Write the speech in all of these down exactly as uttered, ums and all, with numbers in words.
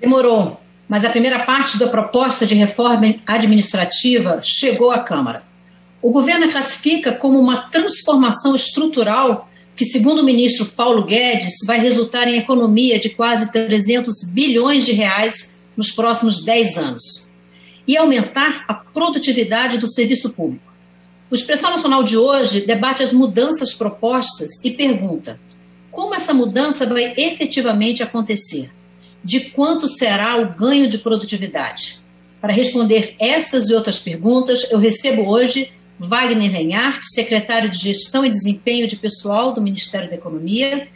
Demorou, mas a primeira parte da proposta de reforma administrativa chegou à Câmara. O governo a classifica como uma transformação estrutural que, segundo o ministro Paulo Guedes, vai resultar em economia de quase trezentos bilhões de reais nos próximos dez anos e aumentar a produtividade do serviço público. O Expressão Nacional de hoje debate as mudanças propostas e pergunta como essa mudança vai efetivamente acontecer, de quanto será o ganho de produtividade. Para responder essas e outras perguntas, eu recebo hoje Wagner Lenhardt, secretário de Gestão e Desempenho de Pessoal do Ministério da Economia,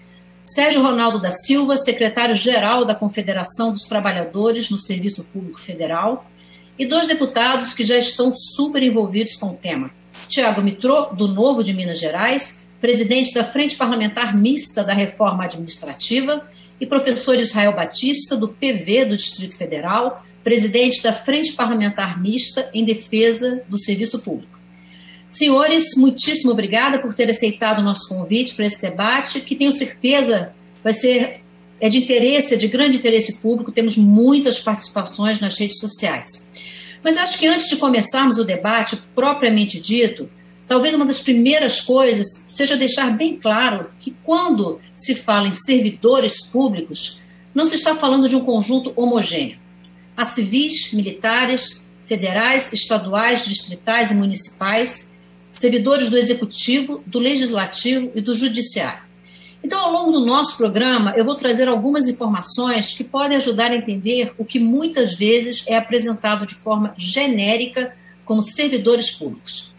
Sérgio Ronaldo da Silva, secretário-geral da Confederação dos Trabalhadores no Serviço Público Federal, e dois deputados que já estão super envolvidos com o tema. Tiago Mitrou, do Novo de Minas Gerais, presidente da Frente Parlamentar Mista da Reforma Administrativa, e professor Israel Batista, do P V do Distrito Federal, presidente da Frente Parlamentar Mista em Defesa do Serviço Público. Senhores, muitíssimo obrigada por ter aceitado o nosso convite para esse debate, que tenho certeza vai ser é de interesse, é de grande interesse público, temos muitas participações nas redes sociais. Mas eu acho que antes de começarmos o debate propriamente dito, talvez uma das primeiras coisas seja deixar bem claro que quando se fala em servidores públicos, não se está falando de um conjunto homogêneo. Há civis, militares, federais, estaduais, distritais e municipais, servidores do Executivo, do Legislativo e do Judiciário. Então, ao longo do nosso programa, eu vou trazer algumas informações que podem ajudar a entender o que muitas vezes é apresentado de forma genérica como servidores públicos.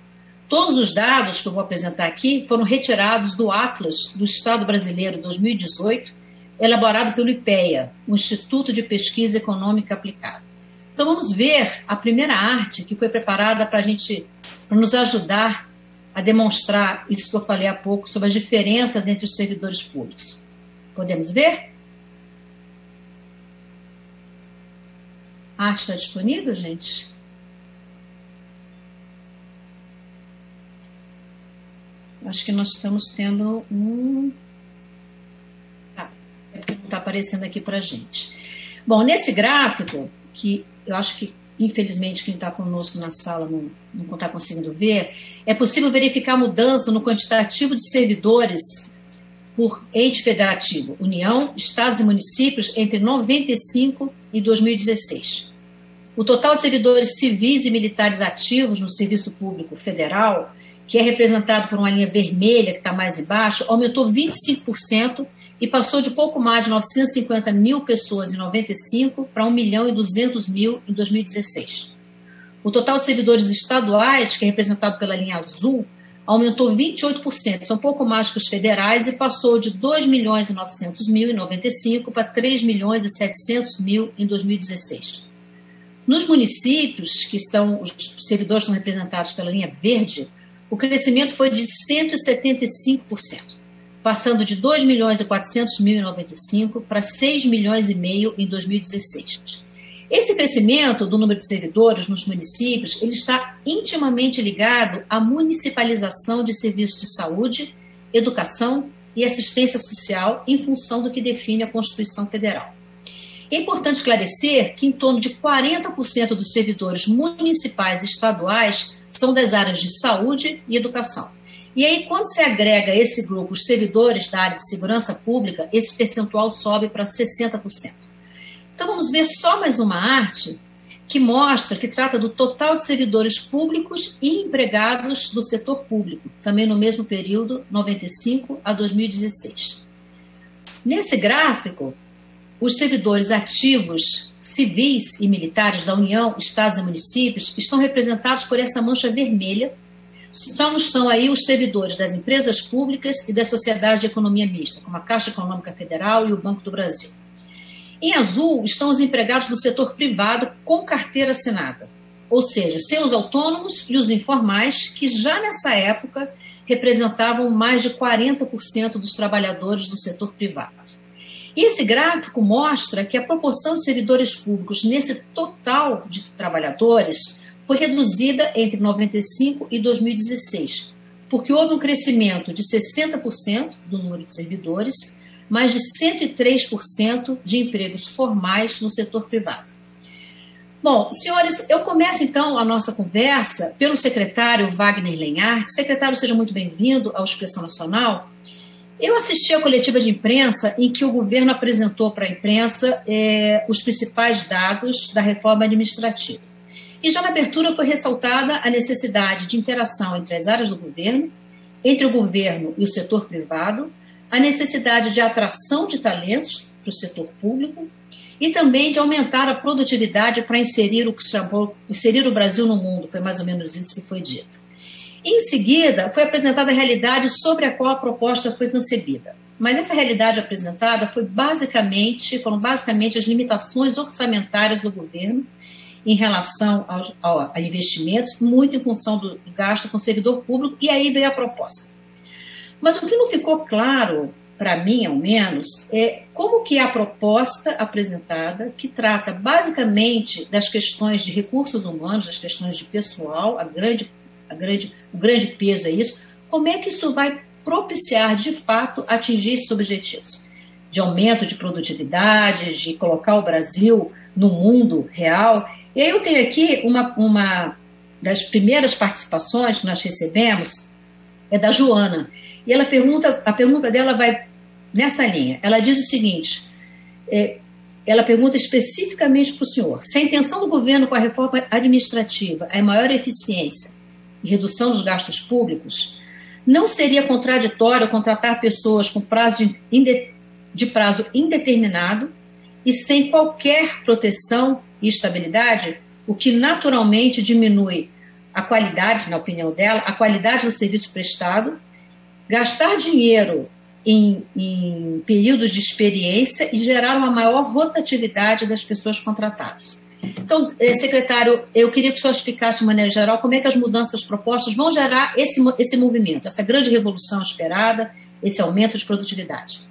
Todos os dados que eu vou apresentar aqui foram retirados do Atlas do Estado Brasileiro dois mil e dezoito, elaborado pelo IPEA, o Instituto de Pesquisa Econômica Aplicada. Então, vamos ver a primeira arte que foi preparada para a gente, para nos ajudar a demonstrar isso que eu falei há pouco sobre as diferenças entre os servidores públicos. Podemos ver? A arte está disponível, gente? Acho que nós estamos tendo um... Ah, é porque não está aparecendo aqui para a gente. Bom, nesse gráfico, que eu acho que infelizmente quem está conosco na sala não, não está conseguindo ver, é possível verificar mudança no quantitativo de servidores por ente federativo, União, Estados e Municípios, entre noventa e cinco e dois mil e dezesseis. O total de servidores civis e militares ativos no Serviço Público Federal, que é representado por uma linha vermelha que está mais embaixo, aumentou vinte e cinco por cento e passou de pouco mais de novecentos e cinquenta mil pessoas em noventa e cinco para um milhão e duzentos mil em dois mil e dezesseis. O total de servidores estaduais, que é representado pela linha azul, aumentou vinte e oito por cento, então pouco mais que os federais, e passou de dois milhões e novecentos mil em noventa e cinco para três milhões e setecentos mil em dois mil e dezesseis. Nos municípios, que estão, os servidores são representados pela linha verde, o crescimento foi de cento e setenta e cinco por cento. Passando de dois milhões e quatrocentos mil em noventa e cinco para seis milhões e meio em dois mil e dezesseis. Esse crescimento do número de servidores nos municípios, ele está intimamente ligado à municipalização de serviços de saúde, educação e assistência social em função do que define a Constituição Federal. É importante esclarecer que em torno de quarenta por cento dos servidores municipais e estaduais são das áreas de saúde e educação. E aí, quando se agrega a esse grupo os servidores da área de segurança pública, esse percentual sobe para sessenta por cento. Então, vamos ver só mais uma arte que mostra, que trata do total de servidores públicos e empregados do setor público, também no mesmo período, noventa e cinco a dois mil e dezesseis. Nesse gráfico, os servidores ativos, civis e militares da União, Estados e Municípios, estão representados por essa mancha vermelha. Só não estão aí os servidores das empresas públicas e das sociedades de economia mista, como a Caixa Econômica Federal e o Banco do Brasil. Em azul estão os empregados do setor privado com carteira assinada, ou seja, seus autônomos e os informais, que já nessa época representavam mais de quarenta por cento dos trabalhadores do setor privado. E esse gráfico mostra que a proporção de servidores públicos nesse total de trabalhadores foi reduzida entre noventa e cinco e dois mil e dezesseis, porque houve um crescimento de sessenta por cento do número de servidores, mais de cento e três por cento de empregos formais no setor privado. Bom, senhores, eu começo então a nossa conversa pelo secretário Wagner Lenhardt. Secretário, seja muito bem-vindo ao Expressão Nacional. Eu assisti à coletiva de imprensa em que o governo apresentou para a imprensa eh, os principais dados da reforma administrativa. E já na abertura foi ressaltada a necessidade de interação entre as áreas do governo, entre o governo e o setor privado, a necessidade de atração de talentos para o setor público e também de aumentar a produtividade para inserir o que chamou, inserir o Brasil no mundo, foi mais ou menos isso que foi dito. Em seguida, foi apresentada a realidade sobre a qual a proposta foi concebida. Mas essa realidade apresentada foi basicamente, foram basicamente as limitações orçamentárias do governo em relação aos, ao, a investimentos, muito em função do gasto com o servidor público, e aí veio a proposta. Mas o que não ficou claro, para mim ao menos, é como que a proposta apresentada, que trata basicamente das questões de recursos humanos, das questões de pessoal, a grande, a grande, o grande peso é isso, como é que isso vai propiciar, de fato, atingir esses objetivos de aumento de produtividade, de colocar o Brasil no mundo real. E aí eu tenho aqui uma, uma das primeiras participações que nós recebemos, é da Joana. E ela pergunta, a pergunta dela vai nessa linha. Ela diz o seguinte, é, ela pergunta especificamente para o senhor: se a intenção do governo com a reforma administrativa é maior eficiência e redução dos gastos públicos, não seria contraditório contratar pessoas com prazo de, inde, de prazo indeterminado e sem qualquer proteção e estabilidade, o que naturalmente diminui a qualidade, na opinião dela, a qualidade do serviço prestado, gastar dinheiro em, em períodos de experiência e gerar uma maior rotatividade das pessoas contratadas. Então, secretário, eu queria que o senhor explicasse de maneira geral como é que as mudanças propostas vão gerar esse, esse movimento, essa grande revolução esperada, esse aumento de produtividade.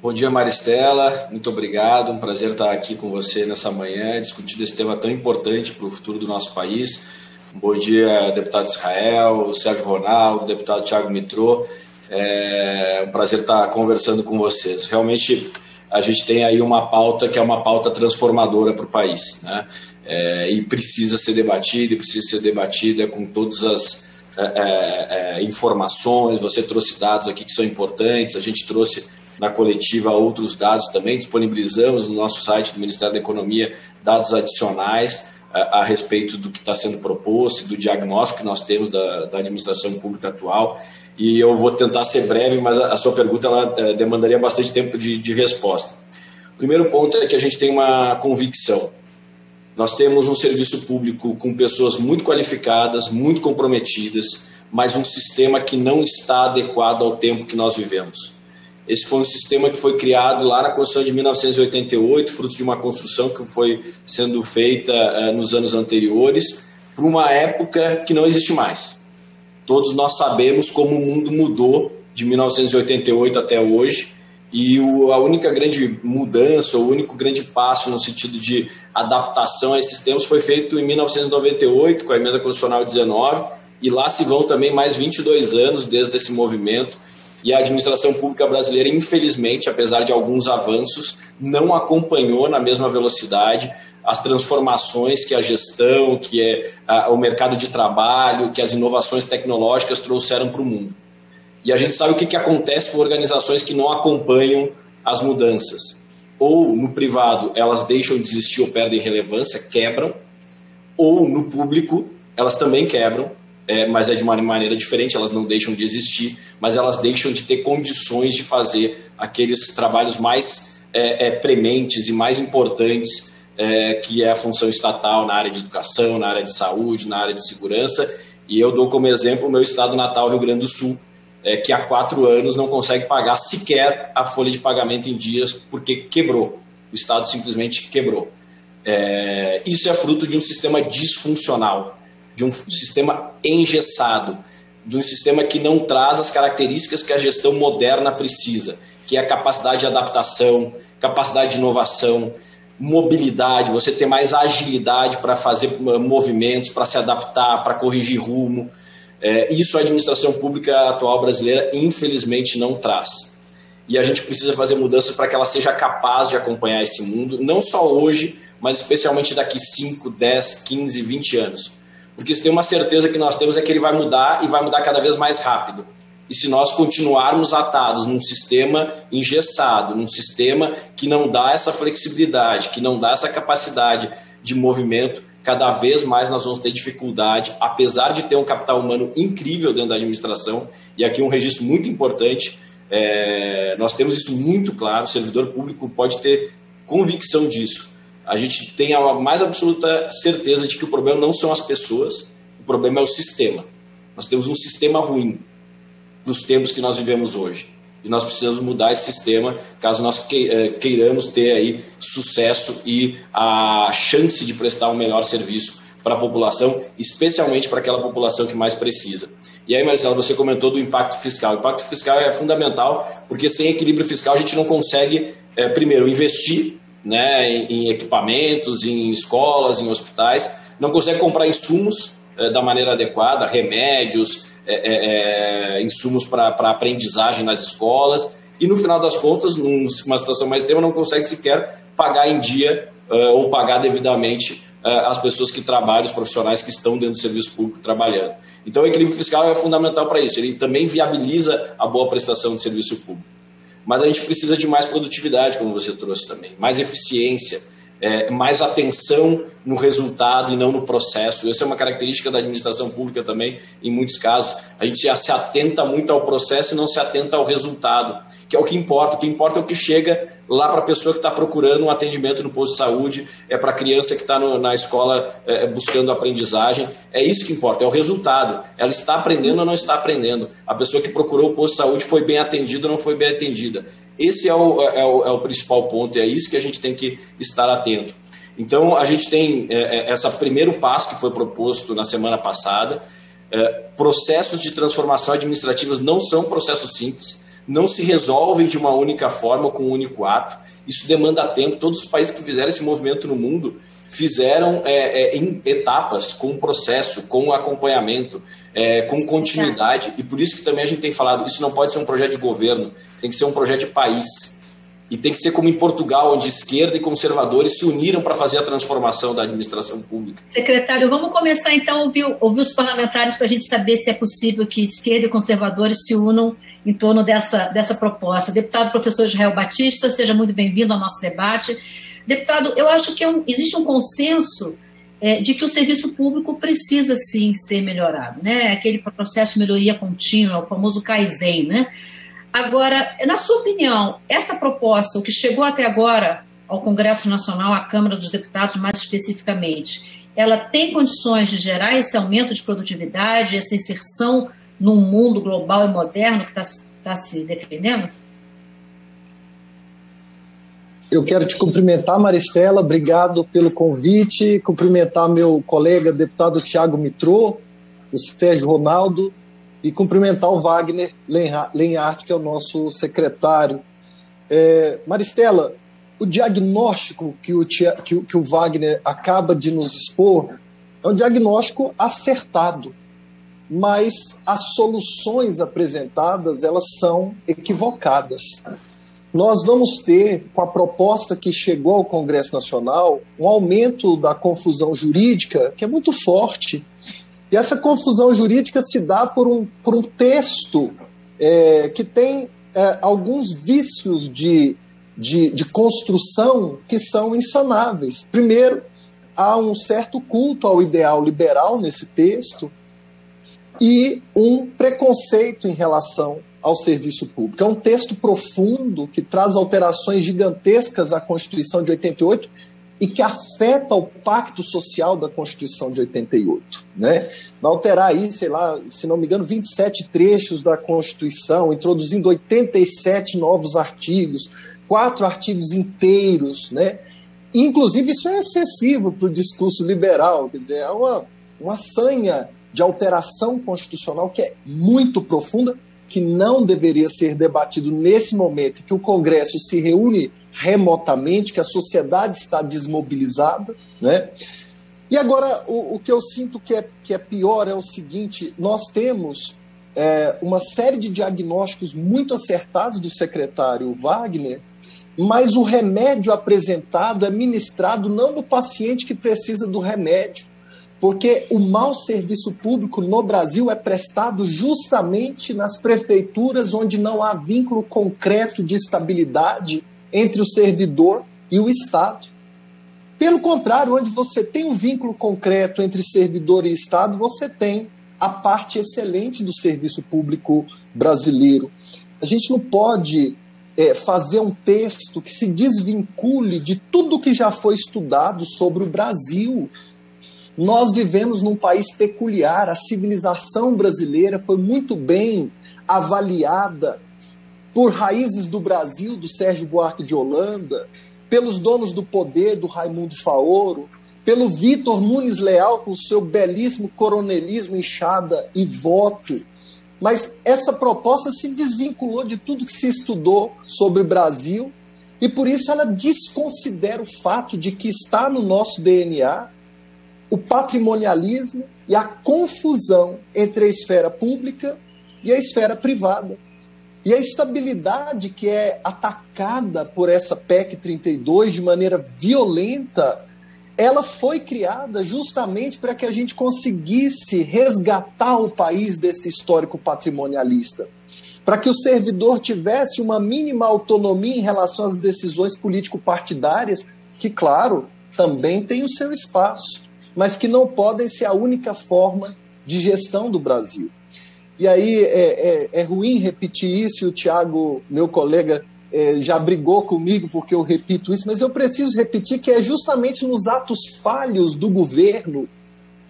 Bom dia, Maristela, muito obrigado, um prazer estar aqui com você nessa manhã, discutindo esse tema tão importante para o futuro do nosso país. Bom dia, deputado Israel, Sérgio Ronaldo, deputado Tiago Mitrou, é um prazer estar conversando com vocês. Realmente, a gente tem aí uma pauta que é uma pauta transformadora para o país, né? É, e precisa ser debatida, e precisa ser debatida com todas as é, é, informações. Você trouxe dados aqui que são importantes, a gente trouxe na coletiva outros dados também, disponibilizamos no nosso site do Ministério da Economia dados adicionais a, a respeito do que está sendo proposto, do diagnóstico que nós temos da, da administração pública atual, e eu vou tentar ser breve, mas a, a sua pergunta ela é, demandaria bastante tempo de, de resposta. O primeiro ponto é que a gente tem uma convicção. Nós temos um serviço público com pessoas muito qualificadas, muito comprometidas, mas um sistema que não está adequado ao tempo que nós vivemos. Esse foi um sistema que foi criado lá na Constituição de mil novecentos e oitenta e oito, fruto de uma construção que foi sendo feita eh, nos anos anteriores, para uma época que não existe mais. Todos nós sabemos como o mundo mudou de mil novecentos e oitenta e oito até hoje, e o, a única grande mudança, o único grande passo no sentido de adaptação a esses tempos foi feito em mil novecentos e noventa e oito, com a Emenda Constitucional dezenove, e lá se vão também mais vinte e dois anos desde esse movimento. E a administração pública brasileira, infelizmente, apesar de alguns avanços, não acompanhou na mesma velocidade as transformações que a gestão, que é a, o mercado de trabalho, que as inovações tecnológicas trouxeram para o mundo. E a gente sabe o que, que acontece com organizações que não acompanham as mudanças. Ou, no privado, elas deixam de existir ou perdem relevância, quebram. Ou, no público, elas também quebram. É, mas é de uma maneira diferente, elas não deixam de existir, mas elas deixam de ter condições de fazer aqueles trabalhos mais é, é, prementes e mais importantes, é, que é a função estatal na área de educação, na área de saúde, na área de segurança. E eu dou como exemplo o meu estado natal, Rio Grande do Sul, é, que há quatro anos não consegue pagar sequer a folha de pagamento em dias porque quebrou, o estado simplesmente quebrou. É, isso é fruto de um sistema disfuncional, de um sistema engessado, de um sistema que não traz as características que a gestão moderna precisa, que é a capacidade de adaptação, capacidade de inovação, mobilidade, você ter mais agilidade para fazer movimentos, para se adaptar, para corrigir rumo. É, isso a administração pública atual brasileira, infelizmente, não traz. e a gente precisa fazer mudanças para que ela seja capaz de acompanhar esse mundo, não só hoje, mas especialmente daqui cinco, dez, quinze, vinte anos. Porque se tem uma certeza que nós temos é que ele vai mudar e vai mudar cada vez mais rápido. E se nós continuarmos atados num sistema engessado, num sistema que não dá essa flexibilidade, que não dá essa capacidade de movimento, cada vez mais nós vamos ter dificuldade, apesar de ter um capital humano incrível dentro da administração, e aqui um registro muito importante, é, nós temos isso muito claro, o servidor público pode ter convicção disso. A gente tem a mais absoluta certeza de que o problema não são as pessoas, o problema é o sistema. Nós temos um sistema ruim dos tempos que nós vivemos hoje. E nós precisamos mudar esse sistema caso nós queiramos ter aí sucesso e a chance de prestar um melhor serviço para a população, especialmente para aquela população que mais precisa. E aí, Marcelo, você comentou do impacto fiscal. O impacto fiscal é fundamental, porque sem equilíbrio fiscal a gente não consegue, é, primeiro, investir, né, em equipamentos, em escolas, em hospitais, não consegue comprar insumos, é, da maneira adequada, remédios, É, é, é, insumos para aprendizagem nas escolas e, no final das contas, numa situação mais extrema, não consegue sequer pagar em dia uh, ou pagar devidamente uh, as pessoas que trabalham, os profissionais que estão dentro do serviço público trabalhando. Então, o equilíbrio fiscal é fundamental para isso, ele também viabiliza a boa prestação de serviço público. Mas a gente precisa de mais produtividade, como você trouxe também, mais eficiência, é, mais atenção no resultado e não no processo. Essa é uma característica da administração pública também, em muitos casos. A gente já se atenta muito ao processo e não se atenta ao resultado, que é o que importa. O que importa é o que chega lá para a pessoa que está procurando um atendimento no posto de saúde, é para a criança que está na escola é, buscando aprendizagem. É isso que importa, é o resultado. Ela está aprendendo ou não está aprendendo. A pessoa que procurou o posto de saúde foi bem atendida ou não foi bem atendida. Esse é o, é, o, é o principal ponto, e é isso que a gente tem que estar atento. Então, a gente tem é, esse primeiro passo que foi proposto na semana passada. É, processos de transformação administrativas não são processos simples, não se resolvem de uma única forma, com um único ato. Isso demanda tempo. Todos os países que fizeram esse movimento no mundo fizeram é, é, em etapas, com processo, com acompanhamento, é, com continuidade, e por isso que também a gente tem falado, isso não pode ser um projeto de governo, tem que ser um projeto de país, e tem que ser como em Portugal, onde esquerda e conservadores se uniram para fazer a transformação da administração pública. Secretário, vamos começar então a ouvir, ouvir os parlamentares para a gente saber se é possível que esquerda e conservadores se unam em torno dessa, dessa proposta. Deputado professor Israel Batista, seja muito bem-vindo ao nosso debate. Deputado, eu acho que é um, existe um consenso é, de que o serviço público precisa, sim, ser melhorado, né? Aquele processo de melhoria contínua, o famoso Kaizen, né? Agora, na sua opinião, essa proposta, o que chegou até agora ao Congresso Nacional, à Câmara dos Deputados mais especificamente, ela tem condições de gerar esse aumento de produtividade, essa inserção num mundo global e moderno que está tá se defendendo? Eu quero te cumprimentar, Maristela, obrigado pelo convite, cumprimentar meu colega deputado Tiago Mitrou, o Sérgio Ronaldo, e cumprimentar o Wagner Lenhardt, que é o nosso secretário. É, Maristela, o diagnóstico que o, que, que o Wagner acaba de nos expor é um diagnóstico acertado, mas as soluções apresentadas, elas são equivocadas. Nós vamos ter, com a proposta que chegou ao Congresso Nacional, um aumento da confusão jurídica que é muito forte. E essa confusão jurídica se dá por um, por um texto é, que tem é, alguns vícios de, de, de construção que são insanáveis. Primeiro, há um certo culto ao ideal liberal nesse texto e um preconceito em relação ao serviço público. É um texto profundo que traz alterações gigantescas à Constituição de oitenta e oito e que afeta o pacto social da Constituição de oitenta e oito. Né? Vai alterar aí, sei lá, se não me engano, vinte e sete trechos da Constituição, introduzindo oitenta e sete novos artigos, quatro artigos inteiros. Né? E, inclusive, isso é excessivo para o discurso liberal, quer dizer, é uma, uma sanha de alteração constitucional que é muito profunda, que não deveria ser debatido nesse momento que o Congresso se reúne remotamente, que a sociedade está desmobilizada. Né? E agora, o, o que eu sinto que é, que é pior é o seguinte, nós temos é, uma série de diagnósticos muito acertados do secretário Wagner, mas o remédio apresentado é ministrado não do paciente que precisa do remédio, porque o mau serviço público no Brasil é prestado justamente nas prefeituras onde não há vínculo concreto de estabilidade entre o servidor e o Estado. Pelo contrário, onde você tem um vínculo concreto entre servidor e Estado, você tem a parte excelente do serviço público brasileiro. A gente não pode é, fazer um texto que se desvincule de tudo que já foi estudado sobre o Brasil. Nós vivemos num país peculiar, a civilização brasileira foi muito bem avaliada por Raízes do Brasil, do Sérgio Buarque de Holanda, pelos Donos do Poder, do Raimundo Faoro, pelo Vitor Nunes Leal, com o seu belíssimo coronelismo, enxada e voto. Mas essa proposta se desvinculou de tudo que se estudou sobre o Brasil e, por isso, ela desconsidera o fato de que está no nosso D N A o patrimonialismo e a confusão entre a esfera pública e a esfera privada. E a estabilidade que é atacada por essa P E C trinta e dois de maneira violenta, ela foi criada justamente para que a gente conseguisse resgatar o país desse histórico patrimonialista, para que o servidor tivesse uma mínima autonomia em relação às decisões político-partidárias, que, claro, também tem o seu espaço, mas que não podem ser a única forma de gestão do Brasil. E aí é, é, é ruim repetir isso, e o Tiago, meu colega, é, já brigou comigo porque eu repito isso, mas eu preciso repetir que é justamente nos atos falhos do governo,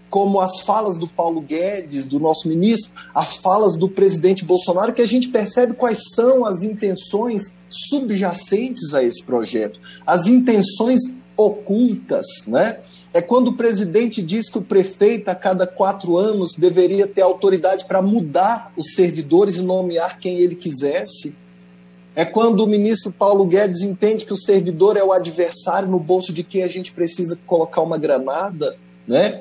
como as falas do Paulo Guedes, do nosso ministro, as falas do presidente Bolsonaro, que a gente percebe quais são as intenções subjacentes a esse projeto, as intenções ocultas, né? É quando o presidente diz que o prefeito, a cada quatro anos, deveria ter autoridade para mudar os servidores e nomear quem ele quisesse. É quando o ministro Paulo Guedes entende que o servidor é o adversário no bolso de quem a gente precisa colocar uma granada, né?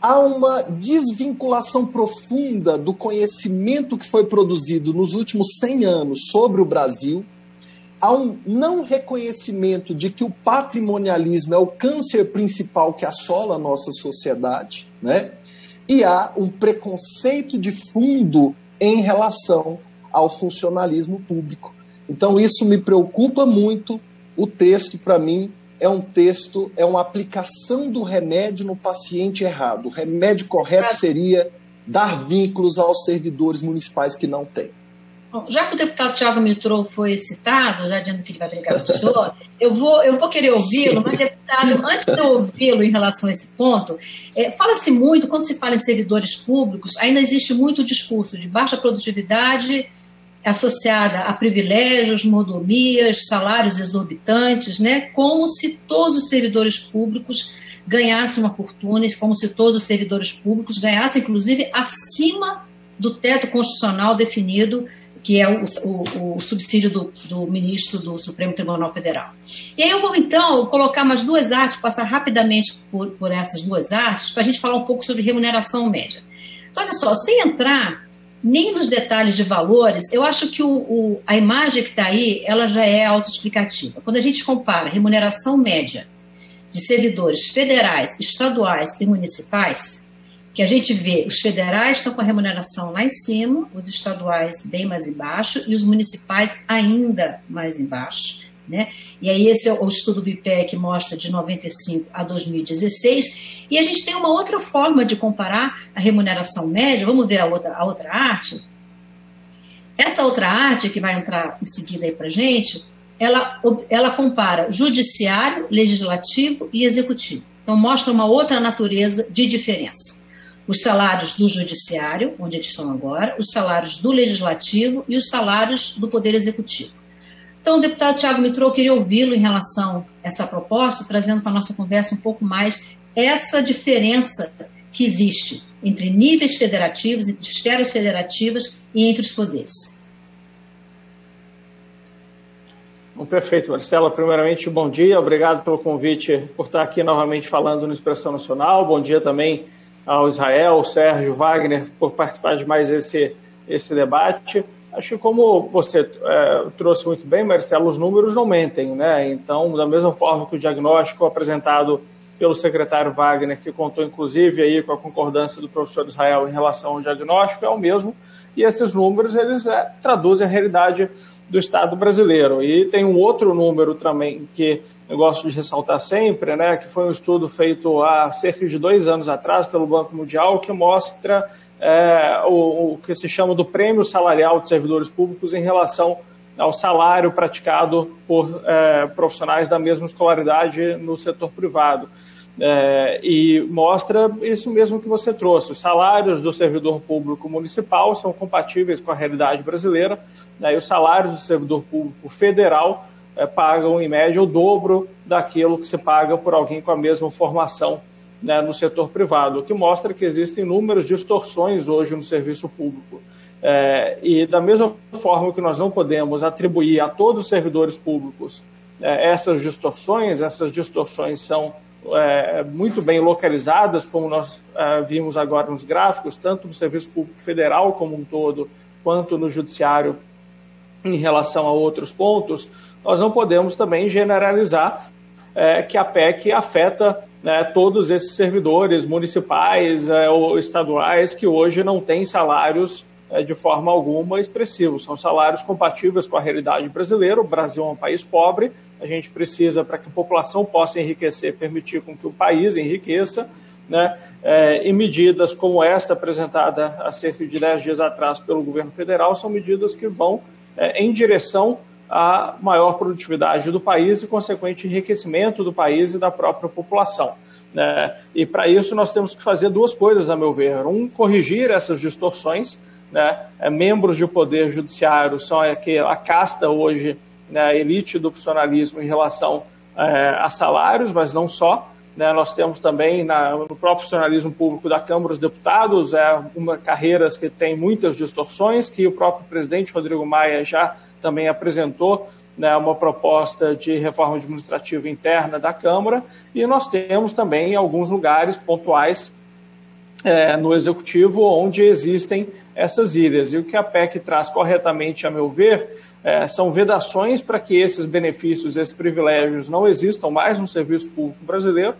Há uma desvinculação profunda do conhecimento que foi produzido nos últimos cem anos sobre o Brasil. Há um não reconhecimento de que o patrimonialismo é o câncer principal que assola a nossa sociedade, né? E há um preconceito de fundo em relação ao funcionalismo público. Então, isso me preocupa muito. O texto, para mim, é um texto, é uma aplicação do remédio no paciente errado. O remédio correto seria dar vínculos aos servidores municipais que não têm. Bom, já que o deputado Tiago Mitrou foi citado, já dizendo que ele vai brigar com o senhor, eu vou, eu vou querer ouvi-lo, mas, deputado, antes de eu ouvi-lo em relação a esse ponto, é, fala-se muito, quando se fala em servidores públicos, ainda existe muito discurso de baixa produtividade associada a privilégios, mordomias, salários exorbitantes, né? Como se todos os servidores públicos ganhassem uma fortuna, como se todos os servidores públicos ganhassem, inclusive, acima do teto constitucional definido, que é o, o, o subsídio do, do ministro do Supremo Tribunal Federal. E aí eu vou, então, colocar mais duas artes, passar rapidamente por, por essas duas artes, para a gente falar um pouco sobre remuneração média. Então, olha só, sem entrar nem nos detalhes de valores, eu acho que o, o, a imagem que está aí, ela já é autoexplicativa. Quando a gente compara remuneração média de servidores federais, estaduais e municipais, que a gente vê, os federais estão com a remuneração lá em cima, os estaduais bem mais embaixo e os municipais ainda mais embaixo, né? E aí esse é o estudo do I P E A que mostra de noventa e cinco a dois mil e dezesseis, e a gente tem uma outra forma de comparar a remuneração média. Vamos ver a outra, a outra arte? Essa outra arte que vai entrar em seguida aí pra gente, ela, ela compara judiciário, legislativo e executivo. Então mostra uma outra natureza de diferença. Os salários do judiciário, onde eles estão agora, os salários do legislativo e os salários do poder executivo. Então, o deputado Tiago Mitrou, queria ouvi-lo em relação a essa proposta, trazendo para a nossa conversa um pouco mais essa diferença que existe entre níveis federativos, entre esferas federativas e entre os poderes. Bom, perfeito, Marcela. Primeiramente, bom dia. Obrigado pelo convite, por estar aqui novamente falando no Expressão Nacional. Bom dia também ao Israel, ao Sérgio, Wagner, por participar de mais esse esse debate. Acho que, como você é, trouxe muito bem, Maristela, os números não mentem, né? Então, da mesma forma que o diagnóstico apresentado pelo secretário Wagner, que contou inclusive aí com a concordância do professor Israel em relação ao diagnóstico, é o mesmo, e esses números eles é, traduzem a realidade do Estado brasileiro. E tem um outro número também que eu gosto de ressaltar sempre, né, que foi um estudo feito há cerca de dois anos atrás pelo Banco Mundial, que mostra É, o, o que se chama do prêmio salarial de servidores públicos em relação ao salário praticado por é, profissionais da mesma escolaridade no setor privado. É, e mostra isso mesmo que você trouxe. Os salários do servidor público municipal são compatíveis com a realidade brasileira, né, e os salários do servidor público federal é, pagam, em média, o dobro daquilo que se paga por alguém com a mesma formação, né, no setor privado, o que mostra que existem inúmeras distorções hoje no serviço público. É, e da mesma forma que nós não podemos atribuir a todos os servidores públicos é, essas distorções, essas distorções são é, muito bem localizadas, como nós é, vimos agora nos gráficos, tanto no serviço público federal como um todo, quanto no judiciário em relação a outros pontos, nós não podemos também generalizar é, que a P E C afeta, né, todos esses servidores municipais é, ou estaduais que hoje não têm salários é, de forma alguma expressivos. São salários compatíveis com a realidade brasileira. O Brasil é um país pobre, a gente precisa, para que a população possa enriquecer, permitir com que o país enriqueça, né, é, e medidas como esta apresentada há cerca de dez dias atrás pelo governo federal são medidas que vão é, em direção a maior produtividade do país e consequente enriquecimento do país e da própria população. Né? E para isso nós temos que fazer duas coisas, a meu ver. Um, corrigir essas distorções. Né? Membros de poder judiciário são a casta hoje, né, a elite do funcionalismo em relação é, a salários, mas não só. Né? Nós temos também na, no próprio funcionalismo público da Câmara dos Deputados é, uma, carreiras que tem muitas distorções, que o próprio presidente Rodrigo Maia já também apresentou, né, uma proposta de reforma administrativa interna da Câmara, e nós temos também alguns lugares pontuais é, no Executivo onde existem essas ilhas. E o que a P E C traz corretamente, a meu ver, é, são vedações para que esses benefícios, esses privilégios não existam mais no serviço público brasileiro,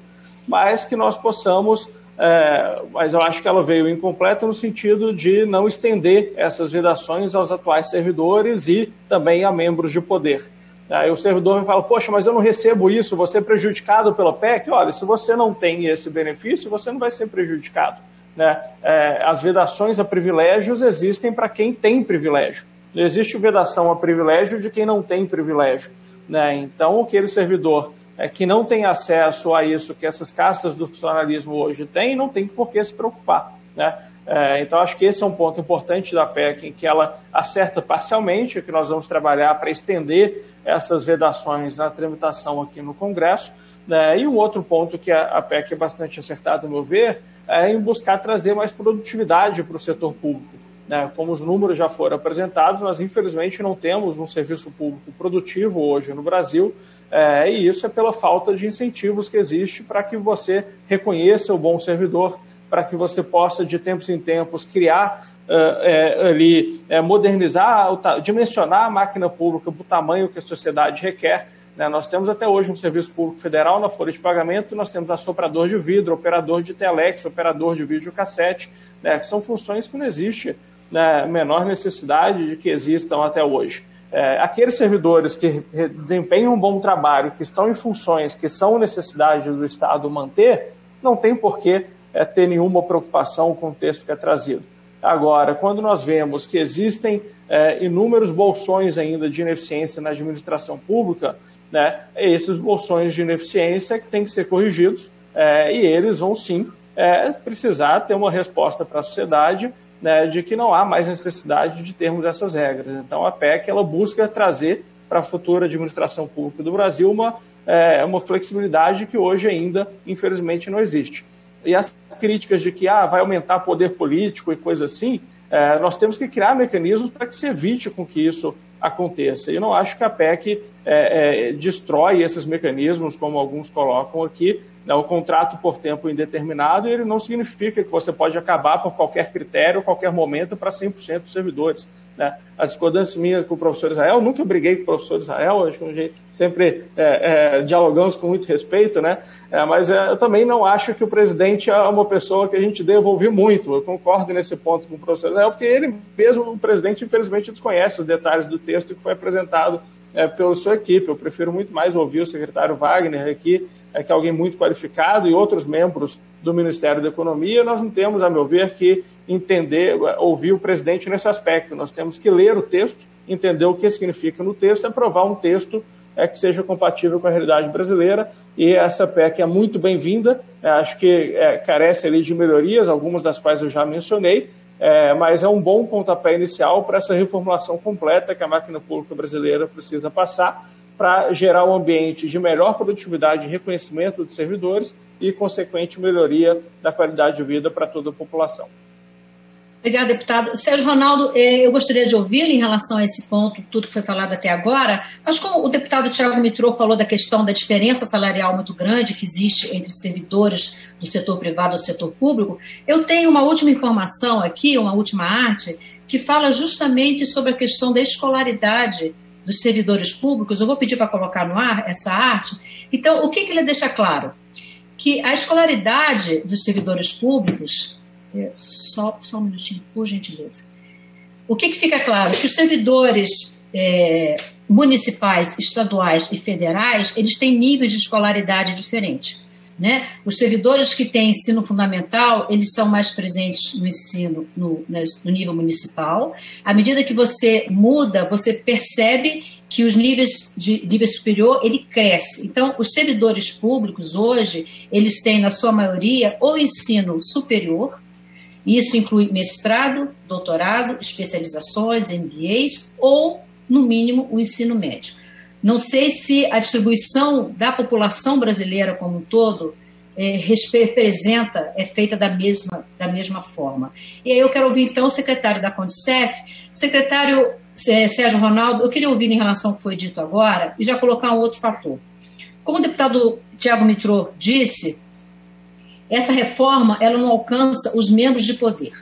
mas que nós possamos... É, mas eu acho que ela veio incompleta no sentido de não estender essas vedações aos atuais servidores e também a membros de poder. Aí o servidor me fala, poxa, mas eu não recebo isso, vou ser prejudicado pela P E C? Olha, se você não tem esse benefício, você não vai ser prejudicado. Né? É, as vedações a privilégios existem para quem tem privilégio. Não existe vedação a privilégio de quem não tem privilégio. Né? Então, aquele servidor... É que não tem acesso a isso que essas castas do funcionalismo hoje têm, não tem por que se preocupar. Né? É, então, acho que esse é um ponto importante da P E C, em que ela acerta parcialmente, que nós vamos trabalhar para estender essas vedações na tramitação aqui no Congresso. Né? E um outro ponto que a P E C é bastante acertada, a meu ver, é em buscar trazer mais produtividade para o setor público. Né? Como os números já foram apresentados, nós, infelizmente, não temos um serviço público produtivo hoje no Brasil. É, e isso é pela falta de incentivos que existe para que você reconheça o bom servidor, para que você possa, de tempos em tempos, criar é, é, ali, é, modernizar, dimensionar a máquina pública para o tamanho que a sociedade requer. Né? Nós temos até hoje um serviço público federal na folha de pagamento, nós temos assoprador de vidro, operador de telex, operador de videocassete, né? Que são funções que não existe, né, menor necessidade de que existam até hoje. É, aqueles servidores que desempenham um bom trabalho, que estão em funções que são necessidade do Estado manter, não tem por que é, ter nenhuma preocupação com o texto que é trazido. Agora, quando nós vemos que existem é, inúmeros bolsões ainda de ineficiência na administração pública, né, esses bolsões de ineficiência que têm que ser corrigidos é, e eles vão sim é, precisar ter uma resposta para a sociedade, né, de que não há mais necessidade de termos essas regras. Então, a P E C ela busca trazer para a futura administração pública do Brasil uma, é, uma flexibilidade que hoje ainda, infelizmente, não existe. E as críticas de que ah, vai aumentar poder político e coisa assim, é, nós temos que criar mecanismos para que se evite com que isso aconteça. E eu não acho que a P E C é, é, destrói esses mecanismos, como alguns colocam aqui, né, o contrato por tempo indeterminado, e ele não significa que você pode acabar por qualquer critério, qualquer momento, para cem por cento dos servidores. Né? As discordâncias minhas com o professor Israel, eu nunca briguei com o professor Israel, acho que a gente sempre é, é, dialogamos com muito respeito, né? É, mas é, eu também não acho que o presidente é uma pessoa que a gente deva ouvir muito. Eu concordo nesse ponto com o professor Israel, porque ele mesmo, o presidente, infelizmente desconhece os detalhes do texto que foi apresentado é, pela sua equipe. Eu prefiro muito mais ouvir o secretário Wagner aqui, é, que é alguém muito qualificado, e outros membros do Ministério da Economia. Nós não temos, a meu ver, que entender, ouvir o presidente nesse aspecto. Nós temos que ler o texto, entender o que significa no texto, aprovar um texto é, que seja compatível com a realidade brasileira, e essa P E C é muito bem-vinda, é, acho que é, carece ali de melhorias, algumas das quais eu já mencionei, é, mas é um bom pontapé inicial para essa reformulação completa que a máquina pública brasileira precisa passar para gerar um ambiente de melhor produtividade e reconhecimento dos servidores e consequente melhoria da qualidade de vida para toda a população. Obrigada, deputado. Sérgio Ronaldo, eu gostaria de ouvi-lo em relação a esse ponto, tudo que foi falado até agora, mas como o deputado Tiago Mitrou falou da questão da diferença salarial muito grande que existe entre servidores do setor privado e do setor público, eu tenho uma última informação aqui, uma última arte, que fala justamente sobre a questão da escolaridade dos servidores públicos. Eu vou pedir para colocar no ar essa arte. Então, o que, que ele deixa claro? Que a escolaridade dos servidores públicos... Só, só um minutinho, por gentileza. O que, que fica claro? Que os servidores é, municipais, estaduais e federais, eles têm níveis de escolaridade diferentes. Né? Os servidores que têm ensino fundamental, eles são mais presentes no ensino, no, no nível municipal. À medida que você muda, você percebe que os níveis de nível superior, ele cresce. Então, os servidores públicos hoje, eles têm, na sua maioria, ou ensino superior, isso inclui mestrado, doutorado, especializações, M B As, ou, no mínimo, o ensino médio. Não sei se a distribuição da população brasileira como um todo é, representa, é feita da mesma, da mesma forma. E aí eu quero ouvir, então, o secretário da CONDICEF, secretário Sérgio Ronaldo, eu queria ouvir em relação ao que foi dito agora e já colocar um outro fator. Como o deputado Tiago Mitrou disse, essa reforma ela não alcança os membros de poder.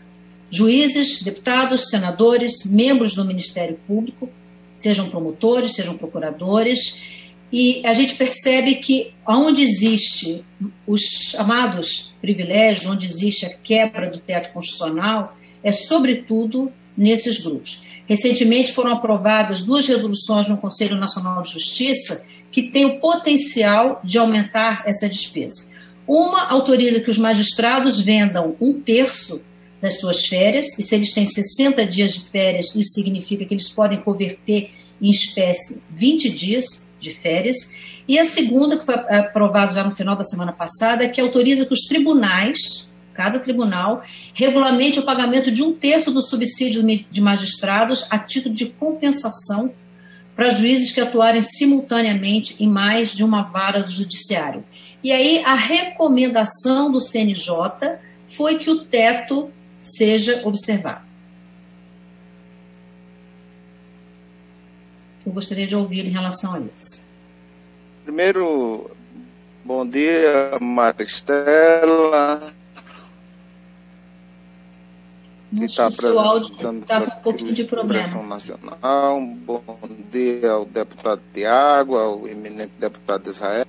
Juízes, deputados, senadores, membros do Ministério Público, sejam promotores, sejam procuradores, e a gente percebe que onde existe os chamados privilégios, onde existe a quebra do teto constitucional, é sobretudo nesses grupos. Recentemente foram aprovadas duas resoluções no Conselho Nacional de Justiça que têm o potencial de aumentar essa despesa. Uma autoriza que os magistrados vendam um terço das suas férias, e se eles têm sessenta dias de férias, isso significa que eles podem converter em espécie vinte dias de férias. E a segunda, que foi aprovada já no final da semana passada, que autoriza que os tribunais, cada tribunal, regulamente o pagamento de um terço do subsídio de magistrados a título de compensação para juízes que atuarem simultaneamente em mais de uma vara do judiciário. E aí a recomendação do C N J foi que o teto seja observado. Eu gostaria de ouvir em relação a isso. Primeiro, bom dia, Maristela. Que está apresentando tá com um pouquinho de problema. Nacional. Um bom dia ao deputado Tiago, ao eminente deputado Israel.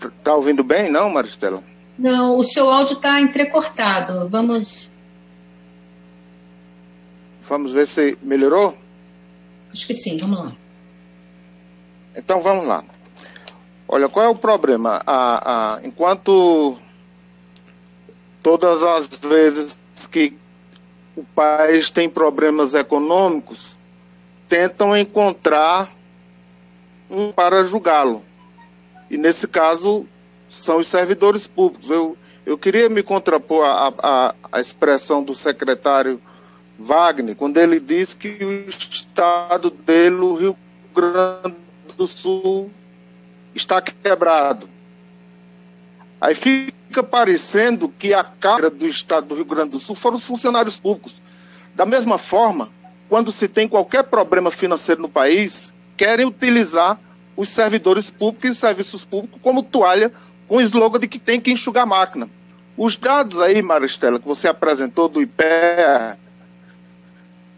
Está ouvindo bem, não, Maristela? Não, o seu áudio está entrecortado. Vamos... Vamos ver se melhorou? Acho que sim, vamos lá. Então, vamos lá. Olha, qual é o problema? A, a, enquanto todas as vezes que o país tem problemas econômicos, tentam encontrar um para julgá-lo. E, nesse caso, são os servidores públicos. Eu, eu queria me contrapor à a, a, a expressão do secretário Wagner, quando ele diz que o estado dele, o Rio Grande do Sul, está quebrado. Aí fica... Fica parecendo que a carga do estado do Rio Grande do Sul foram os funcionários públicos. Da mesma forma, quando se tem qualquer problema financeiro no país, querem utilizar os servidores públicos e os serviços públicos como toalha, com o slogan de que tem que enxugar a máquina. Os dados aí, Maristela, que você apresentou do IPEA,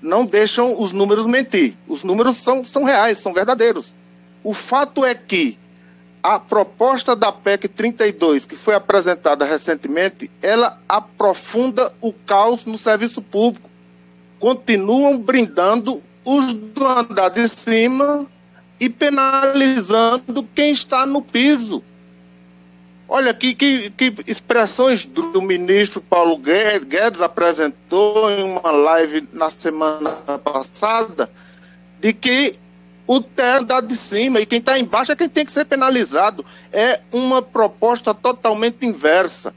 não deixam os números mentir. Os números são, são reais, são verdadeiros. O fato é que a proposta da PEC trinta e dois, que foi apresentada recentemente, ela aprofunda o caos no serviço público. Continuam brindando os do andar de cima e penalizando quem está no piso. Olha, que, que, que expressões do ministro Paulo Guedes apresentou em uma live na semana passada, de que o teto dá de cima e quem está embaixo é quem tem que ser penalizado. É uma proposta totalmente inversa.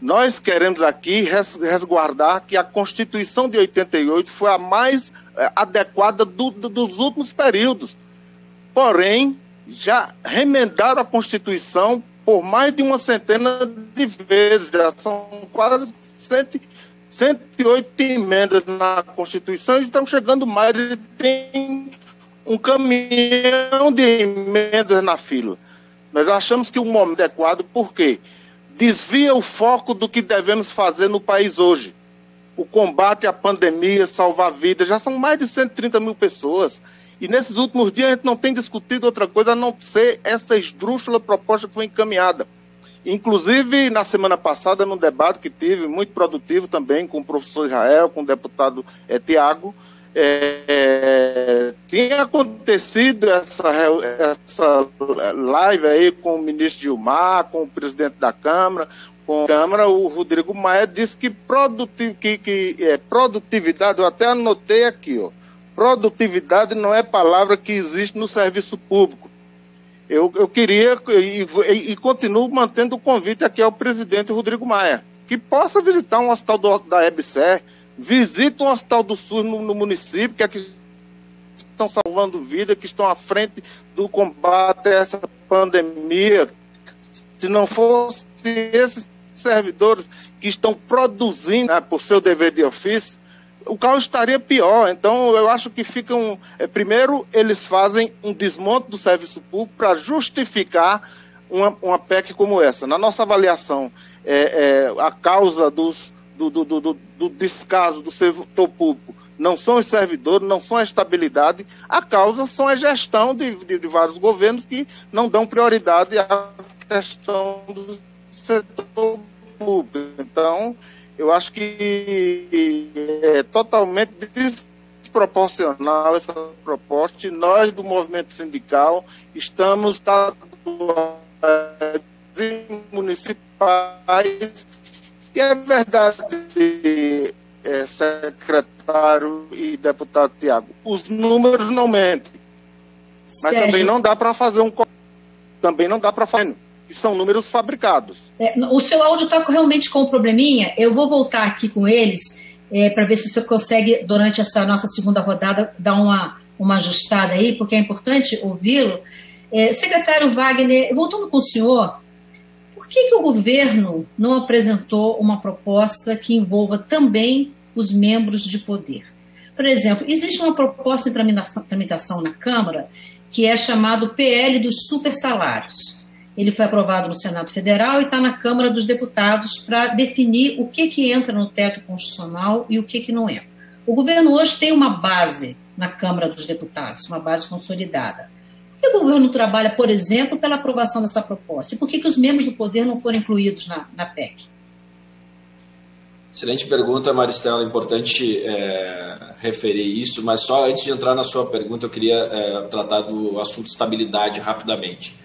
Nós queremos aqui resguardar que a Constituição de oitenta e oito foi a mais adequada do, do, dos últimos períodos. Porém, já remendaram a Constituição por mais de uma centena de vezes. Já são quase cento e oito emendas na Constituição e estão chegando mais e tem um caminhão de emendas na fila. Nós achamos que o momento é adequado, porque desvia o foco do que devemos fazer no país hoje. O combate à pandemia, salvar vidas, já são mais de cento e trinta mil pessoas. E nesses últimos dias a gente não tem discutido outra coisa a não ser essa esdrúxula proposta que foi encaminhada. Inclusive, na semana passada, num debate que tive, muito produtivo também, com o professor Israel, com o deputado eh, Tiago, É, tinha acontecido essa, essa live aí com o ministro Gilmar, com o presidente da Câmara, com a Câmara, o Rodrigo Maia disse que, produtiv, que, que é, produtividade, eu até anotei aqui, ó, produtividade não é palavra que existe no serviço público. Eu, eu queria, e, e, e continuo mantendo o convite aqui ao presidente Rodrigo Maia, que possa visitar um hospital do, da EBSER, visita o Hospital do SUS no, no município, que é que estão salvando vida, que estão à frente do combate a essa pandemia. Se não fosse esses servidores que estão produzindo, né, por seu dever de ofício, o caos estaria pior. Então, eu acho que ficam... É, primeiro, eles fazem um desmonte do serviço público para justificar uma, uma P E C como essa. Na nossa avaliação, é, é, a causa dos Do, do, do, do descaso do setor público não são os servidores, não são a estabilidade, a causa são a gestão de, de, de vários governos que não dão prioridade à questão do setor público. Então, eu acho que é totalmente desproporcional essa proposta e nós do movimento sindical estamos estaduais e municipais. E é verdade, é, secretário e deputado Tiago, os números não mentem. Mas Sérgio, também não dá para fazer um... Também não dá para fazer... E são números fabricados. É, o seu áudio está realmente com um probleminha. Eu vou voltar aqui com eles é, para ver se o senhor consegue, durante essa nossa segunda rodada, dar uma, uma ajustada aí, porque é importante ouvi-lo. É, secretário Wagner, voltando com o senhor... Por que, que o governo não apresentou uma proposta que envolva também os membros de poder? Por exemplo, existe uma proposta em tramitação na Câmara que é chamado P L dos Supersalários. Ele foi aprovado no Senado Federal e está na Câmara dos Deputados para definir o que, que entra no teto constitucional e o que, que não entra. O governo hoje tem uma base na Câmara dos Deputados, uma base consolidada. Por que o governo trabalha, por exemplo, pela aprovação dessa proposta? E por que, que os membros do poder não foram incluídos na, na P E C? Excelente pergunta, Maristela. É importante é, referir isso, mas só antes de entrar na sua pergunta, eu queria é, tratar do assunto estabilidade rapidamente.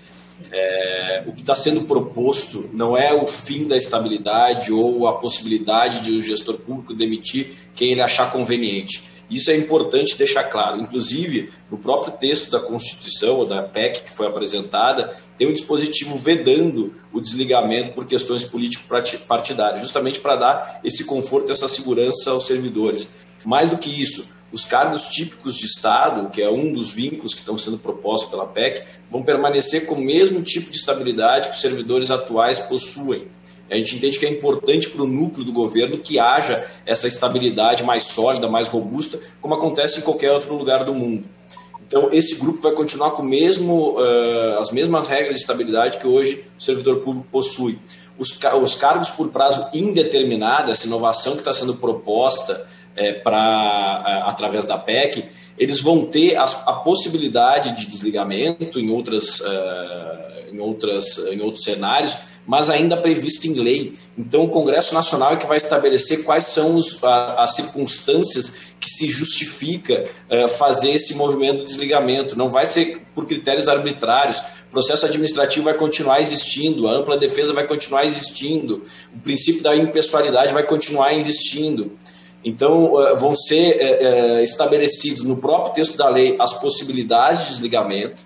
É, o que está sendo proposto não é o fim da estabilidade ou a possibilidade de o gestor público demitir quem ele achar conveniente. Isso é importante deixar claro. Inclusive, no próprio texto da Constituição, ou da P E C que foi apresentada, tem um dispositivo vedando o desligamento por questões político-partidárias, justamente para dar esse conforto, essa segurança aos servidores. Mais do que isso, os cargos típicos de Estado, que é um dos vínculos que estão sendo propostos pela P E C, vão permanecer com o mesmo tipo de estabilidade que os servidores atuais possuem. A gente entende que é importante para o núcleo do governo que haja essa estabilidade mais sólida, mais robusta, como acontece em qualquer outro lugar do mundo. Então, esse grupo vai continuar com o mesmo, uh, as mesmas regras de estabilidade que hoje o servidor público possui. Os, ca os cargos por prazo indeterminado, essa inovação que está sendo proposta é, pra, uh, através da P E C, eles vão ter as, a possibilidade de desligamento em, outras, uh, em, outras, em outros cenários, mas ainda previsto em lei. Então, o Congresso Nacional é que vai estabelecer quais são os, a, as circunstâncias que se justifica uh, fazer esse movimento de desligamento. Não vai ser por critérios arbitrários. O processo administrativo vai continuar existindo, a ampla defesa vai continuar existindo, o princípio da impessoalidade vai continuar existindo. Então, vão ser estabelecidos no próprio texto da lei as possibilidades de desligamento,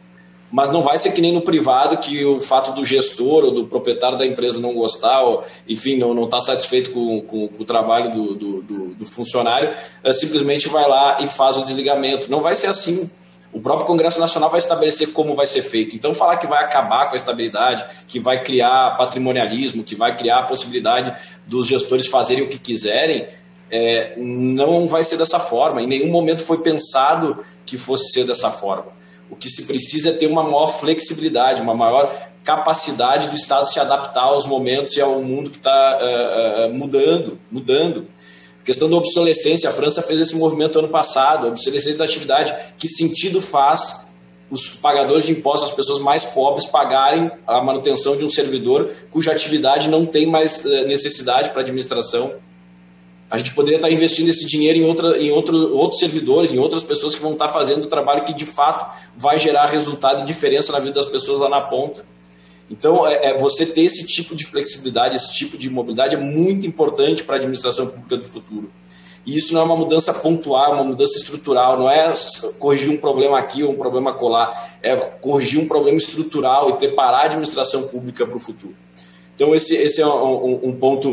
mas não vai ser que nem no privado, que o fato do gestor ou do proprietário da empresa não gostar, ou, enfim, não estar satisfeito com, com, com o trabalho do, do, do, do funcionário, simplesmente vai lá e faz o desligamento. Não vai ser assim. O próprio Congresso Nacional vai estabelecer como vai ser feito. Então, falar que vai acabar com a estabilidade, que vai criar patrimonialismo, que vai criar a possibilidade dos gestores fazerem o que quiserem, É, não vai ser dessa forma. Em nenhum momento foi pensado que fosse ser dessa forma. O que se precisa é ter uma maior flexibilidade, uma maior capacidade do Estado se adaptar aos momentos e ao mundo que está uh, uh, mudando, mudando. A questão da obsolescência, a França fez esse movimento ano passado, a obsolescência da atividade. Que sentido faz os pagadores de impostos, as pessoas mais pobres, pagarem a manutenção de um servidor cuja atividade não tem mais uh, necessidade para a administração? A gente poderia estar investindo esse dinheiro em, outra, em outro, outros servidores, em outras pessoas que vão estar fazendo o trabalho que, de fato, vai gerar resultado e diferença na vida das pessoas lá na ponta. Então, é, é, você ter esse tipo de flexibilidade, esse tipo de mobilidade é muito importante para a administração pública do futuro. E isso não é uma mudança pontual, uma mudança estrutural, não é corrigir um problema aqui ou um problema colar, é corrigir um problema estrutural e preparar a administração pública para o futuro. Então, esse, esse é um, um ponto...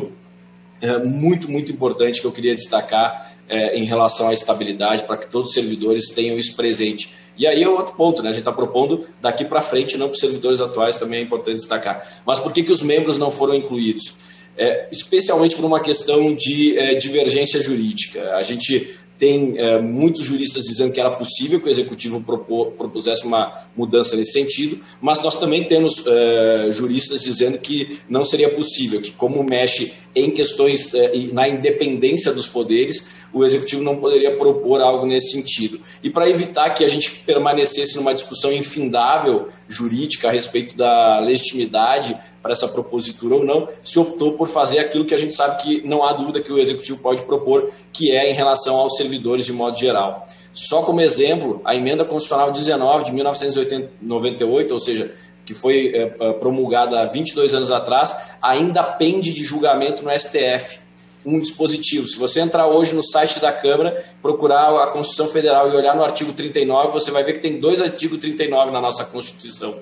É muito, muito importante que eu queria destacar é, em relação à estabilidade, para que todos os servidores tenham isso presente. E aí é outro ponto, né? A gente está propondo daqui para frente, não para os servidores atuais, também é importante destacar. Mas por que, que os membros não foram incluídos? É, especialmente por uma questão de é, divergência jurídica. A gente tem é, muitos juristas dizendo que era possível que o Executivo propô, propusesse uma mudança nesse sentido, mas nós também temos é, juristas dizendo que não seria possível, que como mexe em questões é, na independência dos poderes, o Executivo não poderia propor algo nesse sentido. E para evitar que a gente permanecesse numa discussão infindável jurídica a respeito da legitimidade para essa propositura ou não, se optou por fazer aquilo que a gente sabe que não há dúvida que o Executivo pode propor, que é em relação aos servidores de modo geral. Só como exemplo, a Emenda Constitucional dezenove de mil novecentos e noventa e oito, ou seja, que foi promulgada há vinte e dois anos atrás, ainda pende de julgamento no S T F. Um dispositivo. Se você entrar hoje no site da Câmara, procurar a Constituição Federal e olhar no artigo trinta e nove, você vai ver que tem dois artigos trinta e nove na nossa Constituição.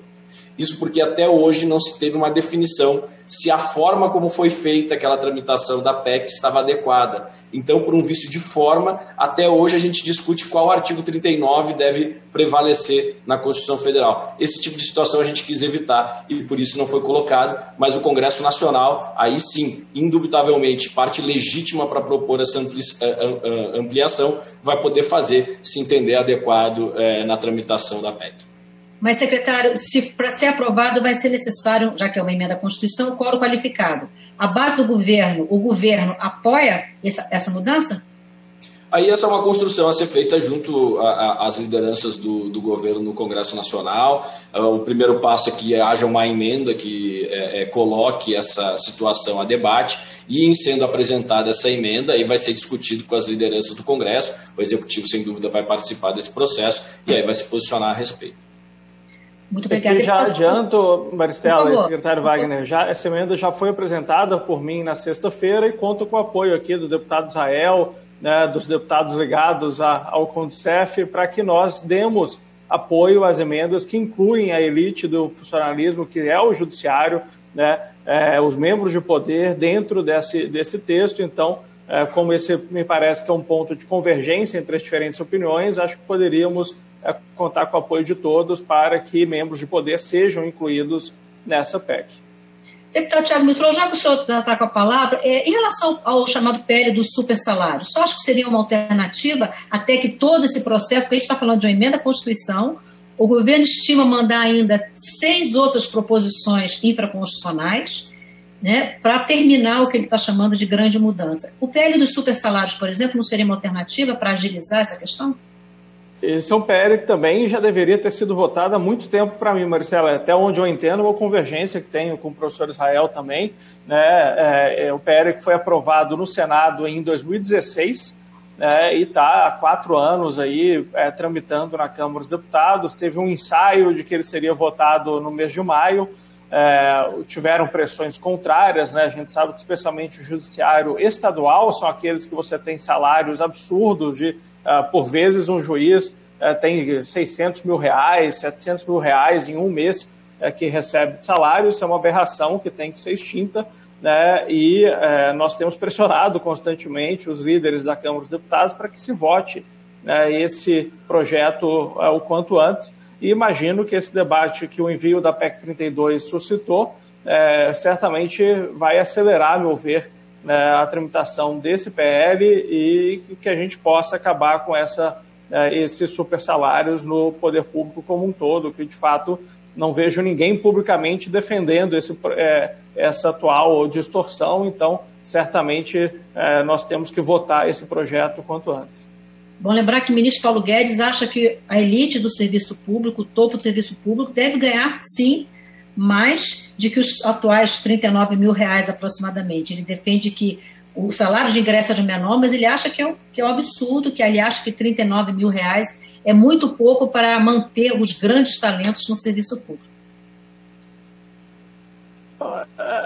Isso porque até hoje não se teve uma definição se a forma como foi feita aquela tramitação da P E C estava adequada. Então, por um vício de forma, até hoje a gente discute qual artigo trinta e nove deve prevalecer na Constituição Federal. Esse tipo de situação a gente quis evitar e por isso não foi colocado, mas o Congresso Nacional, aí sim, indubitavelmente, parte legítima para propor essa ampliação, vai poder fazer se entender adequado eh, na tramitação da P E C. Mas, secretário, se, para ser aprovado vai ser necessário, já que é uma emenda à Constituição, um quórum qualificado. A base do governo, o governo apoia essa, essa mudança? Aí essa é uma construção a ser feita junto às lideranças do, do governo no Congresso Nacional. O primeiro passo é que haja uma emenda que é, é, coloque essa situação a debate e, em sendo apresentada essa emenda, aí vai ser discutido com as lideranças do Congresso. O Executivo, sem dúvida, vai participar desse processo e aí vai se posicionar a respeito. Muito obrigada. Aqui já adianto, Maristela e secretário Wagner, já, essa emenda já foi apresentada por mim na sexta-feira e conto com o apoio aqui do deputado Israel, né, dos deputados ligados a, ao CONDICEF, para que nós demos apoio às emendas que incluem a elite do funcionalismo, que é o judiciário, né, é, os membros de poder dentro desse, desse texto. Então, é, como esse me parece que é um ponto de convergência entre as diferentes opiniões, acho que poderíamos é contar com o apoio de todos para que membros de poder sejam incluídos nessa P E C. Deputado Tiago Mitrou, já que o senhor está com a palavra, é, em relação ao chamado P L dos Supersalários, só acho que seria uma alternativa até que todo esse processo, porque a gente está falando de uma emenda à Constituição, o governo estima mandar ainda seis outras proposições infraconstitucionais, né, para terminar o que ele está chamando de grande mudança. O P L dos Supersalários, por exemplo, não seria uma alternativa para agilizar essa questão? Esse é um P L que também já deveria ter sido votado há muito tempo para mim, Marcela. Até onde eu entendo, uma convergência que tenho com o professor Israel também, né? É, é o P L que foi aprovado no Senado em dois mil e dezesseis, né? E está há quatro anos aí é, tramitando na Câmara dos Deputados. Teve um ensaio de que ele seria votado no mês de maio, é, tiveram pressões contrárias, né? A gente sabe que especialmente o judiciário estadual são aqueles que você tem salários absurdos de Uh, por vezes um juiz uh, tem seiscentos mil reais, setecentos mil reais em um mês uh, que recebe de salário. Isso é uma aberração que tem que ser extinta, né? E uh, nós temos pressionado constantemente os líderes da Câmara dos Deputados para que se vote uh, esse projeto uh, o quanto antes, e imagino que esse debate que o envio da P E C trinta e dois suscitou uh, certamente vai acelerar, a meu ver, a tramitação desse P L e que a gente possa acabar com essa, esses supersalários no poder público como um todo, que de fato não vejo ninguém publicamente defendendo esse, essa atual distorção. Então, certamente, nós temos que votar esse projeto quanto antes. Bom lembrar que o ministro Paulo Guedes acha que a elite do serviço público, o topo do serviço público, deve ganhar, sim, mais de que os atuais trinta e nove mil reais aproximadamente. Ele defende que o salário de ingresso é menor, mas ele acha que é um, que é um absurdo, que ele acha que trinta e nove mil reais é muito pouco para manter os grandes talentos no serviço público.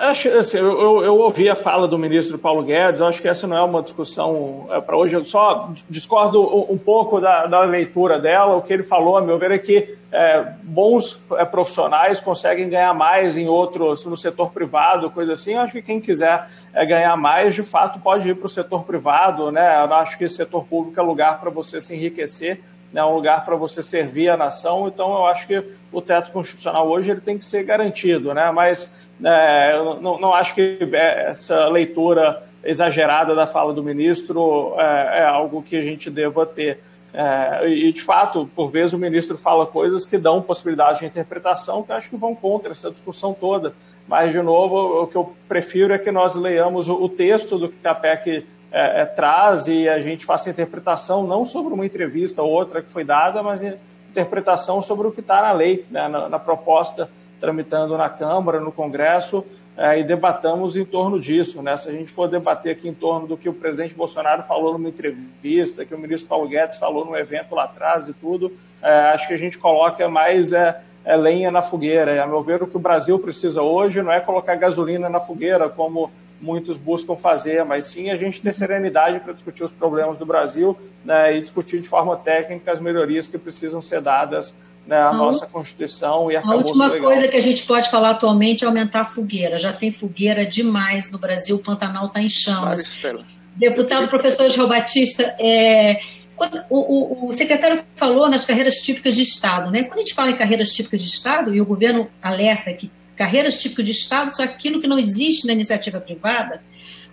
Acho, assim, eu, eu, eu ouvi a fala do ministro Paulo Guedes, acho que essa não é uma discussão é, para hoje, eu só discordo um, um pouco da, da leitura dela. O que ele falou, a meu ver, é que é, bons é, profissionais conseguem ganhar mais em outros, no setor privado, coisa assim. Eu acho que quem quiser é, ganhar mais, de fato, pode ir para o setor privado, né? Eu acho que o setor público é lugar para você se enriquecer, é um lugar para você servir a nação. Então eu acho que o teto constitucional hoje ele tem que ser garantido, né? Mas é, eu não, não acho que essa leitura exagerada da fala do ministro é, é algo que a gente deva ter. É, e de fato, por vezes o ministro fala coisas que dão possibilidade de interpretação que eu acho que vão contra essa discussão toda. Mas de novo, o que eu prefiro é que nós leiamos o texto do que a P E C É, é, traz e a gente faça interpretação não sobre uma entrevista ou outra que foi dada, mas interpretação sobre o que está na lei, né, na, na proposta tramitando na Câmara, no Congresso, é, e debatamos em torno disso, né? Se a gente for debater aqui em torno do que o presidente Bolsonaro falou numa entrevista, que o ministro Paulo Guedes falou num evento lá atrás e tudo, é, acho que a gente coloca mais é, é, lenha na fogueira. A meu ver, o que o Brasil precisa hoje não é colocar gasolina na fogueira, como muitos buscam fazer, mas sim a gente ter serenidade para discutir os problemas do Brasil, né, e discutir de forma técnica as melhorias que precisam ser dadas, né, à a nossa Constituição e a A última legal. Coisa que a gente pode falar atualmente é aumentar a fogueira. Já tem fogueira demais no Brasil, o Pantanal está em chamas. Claro, deputado, professor Israel Batista, é, o, o, o secretário falou nas carreiras típicas de Estado, né? Quando a gente fala em carreiras típicas de Estado, e o governo alerta que carreiras típicas de Estado são aquilo que não existe na iniciativa privada,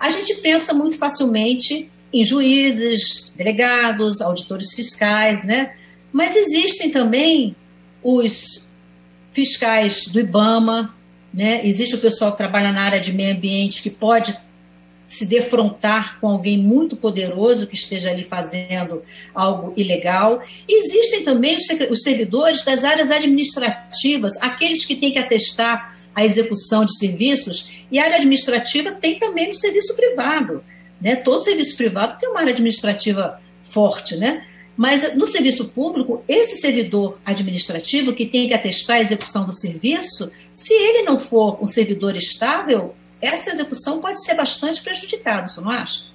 a gente pensa muito facilmente em juízes, delegados, auditores fiscais, né? Mas existem também os fiscais do IBAMA, né? Existe o pessoal que trabalha na área de meio ambiente que pode se defrontar com alguém muito poderoso que esteja ali fazendo algo ilegal. Existem também os servidores das áreas administrativas, aqueles que têm que atestar a execução de serviços, e a área administrativa tem também no serviço privado, né? Todo serviço privado tem uma área administrativa forte, né? Mas no serviço público, esse servidor administrativo que tem que atestar a execução do serviço, se ele não for um servidor estável, essa execução pode ser bastante prejudicada, você não acha?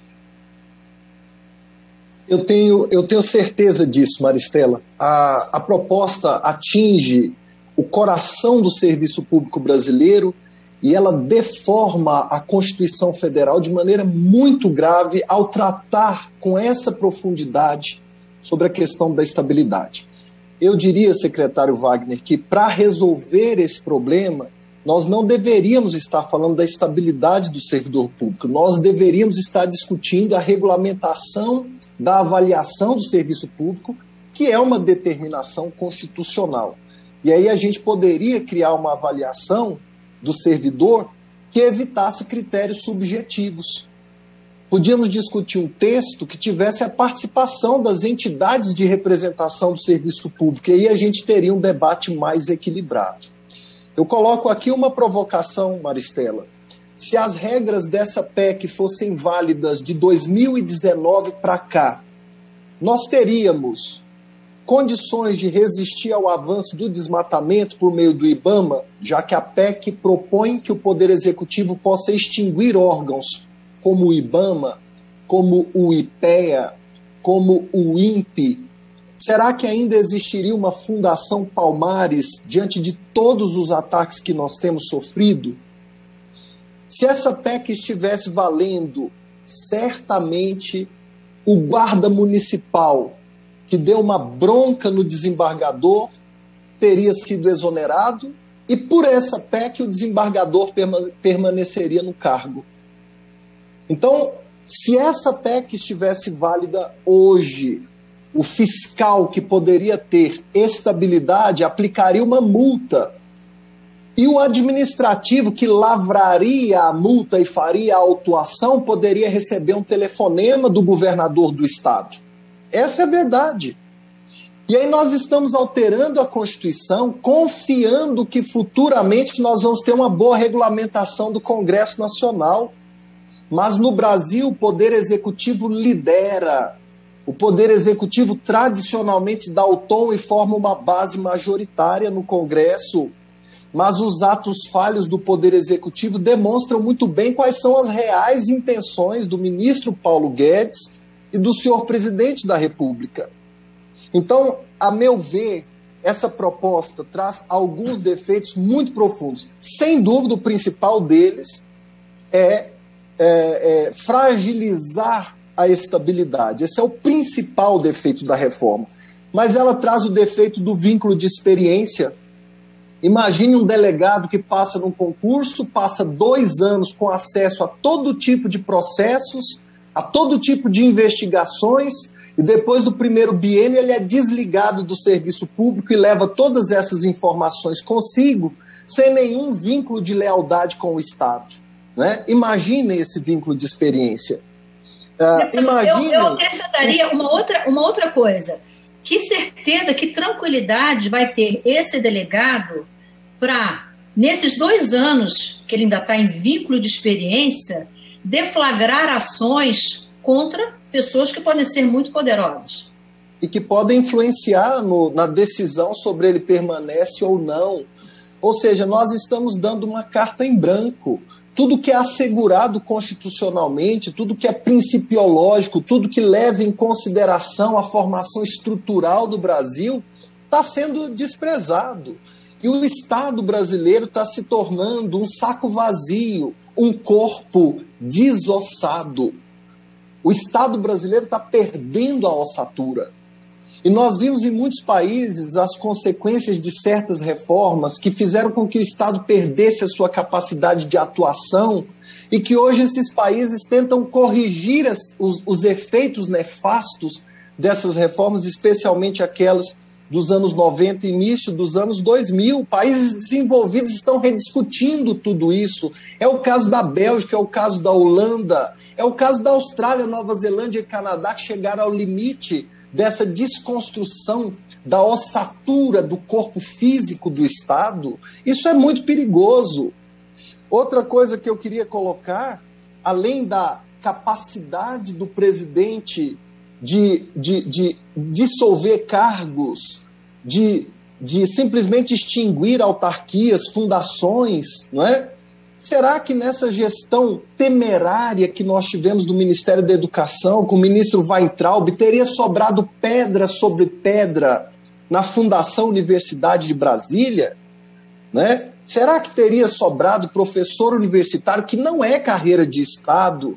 Eu tenho, eu tenho certeza disso, Maristela. A, a proposta atinge o coração do serviço público brasileiro e ela deforma a Constituição Federal de maneira muito grave ao tratar com essa profundidade sobre a questão da estabilidade. Eu diria, secretário Wagner, que para resolver esse problema, Nós não deveríamos estar falando da estabilidade do servidor público, nós deveríamos estar discutindo a regulamentação da avaliação do serviço público, que é uma determinação constitucional. E aí a gente poderia criar uma avaliação do servidor que evitasse critérios subjetivos. Podíamos discutir um texto que tivesse a participação das entidades de representação do serviço público, e aí a gente teria um debate mais equilibrado. Eu coloco aqui uma provocação, Maristela. Se as regras dessa P E C fossem válidas de dois mil e dezenove para cá, nós teríamos condições de resistir ao avanço do desmatamento por meio do IBAMA, já que a P E C propõe que o Poder Executivo possa extinguir órgãos como o IBAMA, como o IPEA, como o INPE. Será que ainda existiria uma Fundação Palmares diante de todos os ataques que nós temos sofrido? Se essa P E C estivesse valendo, certamente o guarda municipal que deu uma bronca no desembargador teria sido exonerado e por essa P E C o desembargador permaneceria no cargo. Então, se essa P E C estivesse válida hoje, o fiscal que poderia ter estabilidade aplicaria uma multa e o administrativo que lavraria a multa e faria a autuação poderia receber um telefonema do governador do estado. Essa é a verdade. E aí nós estamos alterando a Constituição, confiando que futuramente nós vamos ter uma boa regulamentação do Congresso Nacional. Mas no Brasil o Poder Executivo lidera. O Poder Executivo tradicionalmente dá o tom e forma uma base majoritária no Congresso. Mas os atos falhos do Poder Executivo demonstram muito bem quais são as reais intenções do ministro Paulo Guedes e do senhor presidente da República. Então, a meu ver, essa proposta traz alguns defeitos muito profundos. Sem dúvida, o principal deles é, é, é fragilizar a estabilidade. Esse é o principal defeito da reforma. Mas ela traz o defeito do vínculo de experiência. Imagine um delegado que passa num concurso, passa dois anos com acesso a todo tipo de processos, a todo tipo de investigações, e depois do primeiro biênio ele é desligado do serviço público e leva todas essas informações consigo, sem nenhum vínculo de lealdade com o Estado. Né? Imaginem esse vínculo de experiência. Uh, imagine... eu, eu acrescentaria uma outra, uma outra coisa. Que certeza, que tranquilidade vai ter esse delegado para, nesses dois anos que ele ainda está em vínculo de experiência, deflagrar ações contra pessoas que podem ser muito poderosas. E que podem influenciar no, na decisão sobre ele permanece ou não. Ou seja, nós estamos dando uma carta em branco. Tudo que é assegurado constitucionalmente, tudo que é principiológico, tudo que leva em consideração a formação estrutural do Brasil, está sendo desprezado. E o Estado brasileiro está se tornando um saco vazio, um corpo desossado. O Estado brasileiro está perdendo a ossatura. E nós vimos em muitos países as consequências de certas reformas que fizeram com que o Estado perdesse a sua capacidade de atuação e que hoje esses países tentam corrigir as, os, os efeitos nefastos dessas reformas, especialmente aquelas dos anos noventa e início dos anos dois mil, países desenvolvidos estão rediscutindo tudo isso. É o caso da Bélgica, é o caso da Holanda, é o caso da Austrália, Nova Zelândia e Canadá, que chegaram ao limite dessa desconstrução da ossatura do corpo físico do Estado. Isso é muito perigoso. Outra coisa que eu queria colocar, além da capacidade do presidente De, de, de dissolver cargos, de, de simplesmente extinguir autarquias, fundações, não é? Será que nessa gestão temerária que nós tivemos do Ministério da Educação, com o ministro Weintraub, teria sobrado pedra sobre pedra na Fundação Universidade de Brasília? Né? Será que teria sobrado professor universitário que não é carreira de Estado?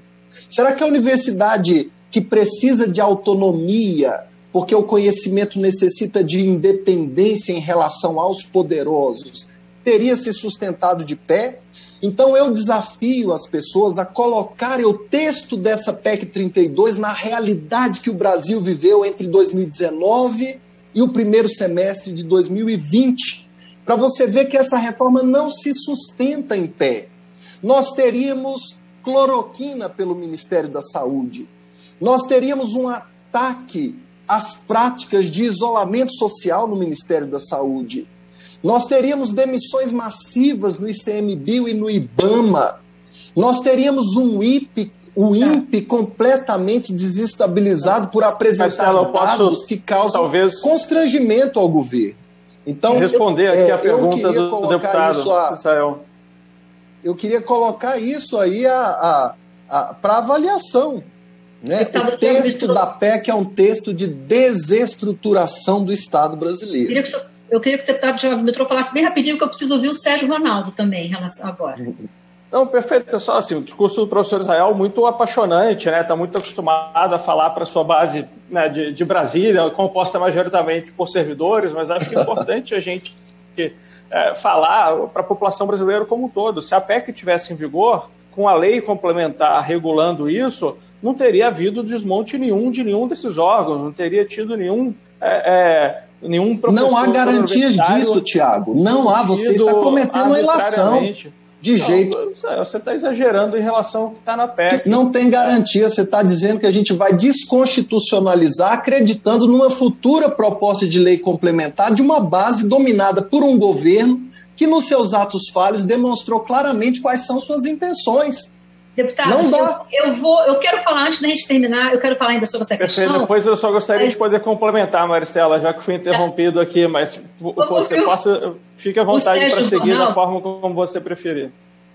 Será que a universidade que precisa de autonomia, porque o conhecimento necessita de independência em relação aos poderosos, teria se sustentado de pé. Então eu desafio as pessoas a colocarem o texto dessa P E C trinta e dois na realidade que o Brasil viveu entre dois mil e dezenove e o primeiro semestre de dois mil e vinte, para você ver que essa reforma não se sustenta em pé. Nós teríamos cloroquina pelo Ministério da Saúde, nós teríamos um ataque às práticas de isolamento social no Ministério da Saúde, nós teríamos demissões massivas no ICMBio e no IBAMA, nós teríamos um I P E, o I N P E completamente desestabilizado por apresentar dados que causam talvez constrangimento ao governo. Então, responder eu, aqui é, a pergunta do deputado a, Israel. Eu queria colocar isso aí a, a, a, para avaliação, né? O texto da P E C é um texto de desestruturação do Estado brasileiro. Eu queria que, eu queria que o deputado Tiago Mitrou falasse bem rapidinho, que eu preciso ouvir o Sérgio Ronaldo também em relação agora. Não, perfeito. É só assim, o discurso do professor Israel muito apaixonante, né? Está muito acostumado a falar para a sua base, né, de, de Brasília, composta majoritariamente por servidores, mas acho que é importante a gente é, falar para a população brasileira como um todo. Se a P E C tivesse em vigor, com a lei complementar regulando isso, não teria havido desmonte nenhum de nenhum desses órgãos, não teria tido nenhum... É, é, nenhum professor não há garantias disso, Tiago. Não há. Você está cometendo uma ilação. De não, jeito. Você está exagerando em relação ao que está na P E C. Não tem garantia, você está dizendo que a gente vai desconstitucionalizar, acreditando numa futura proposta de lei complementar de uma base dominada por um governo que, nos seus atos falhos, demonstrou claramente quais são suas intenções. Deputado, não dá. Eu, eu, vou, eu quero falar, antes da gente terminar, eu quero falar ainda sobre essa questão. Perfeito. Depois eu só gostaria mas... de poder complementar, Maristela, já que fui interrompido aqui, mas você possa, fique à vontade para seguir Ronaldo, da forma como você preferir.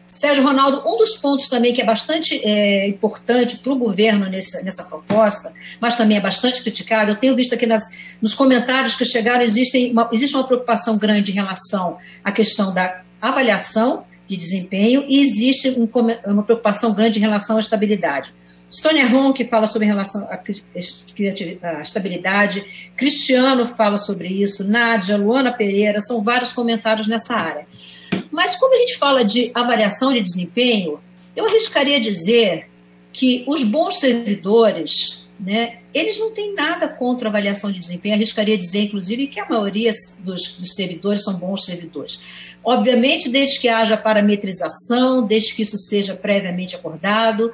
Sérgio Ronaldo, um dos pontos também que é bastante é, importante para o governo nessa, nessa proposta, mas também é bastante criticado, eu tenho visto aqui nas, nos comentários que chegaram, existe uma, existe uma preocupação grande em relação à questão da avaliação de desempenho, e existe um, uma preocupação grande em relação à estabilidade. Sônia Ron, que fala sobre relação à, à estabilidade, Cristiano fala sobre isso, Nádia, Luana Pereira, são vários comentários nessa área. Mas quando a gente fala de avaliação de desempenho, eu arriscaria dizer que os bons servidores, né, eles não têm nada contra a avaliação de desempenho, arriscaria dizer, inclusive, que a maioria dos, dos servidores são bons servidores. Obviamente, desde que haja parametrização, desde que isso seja previamente acordado,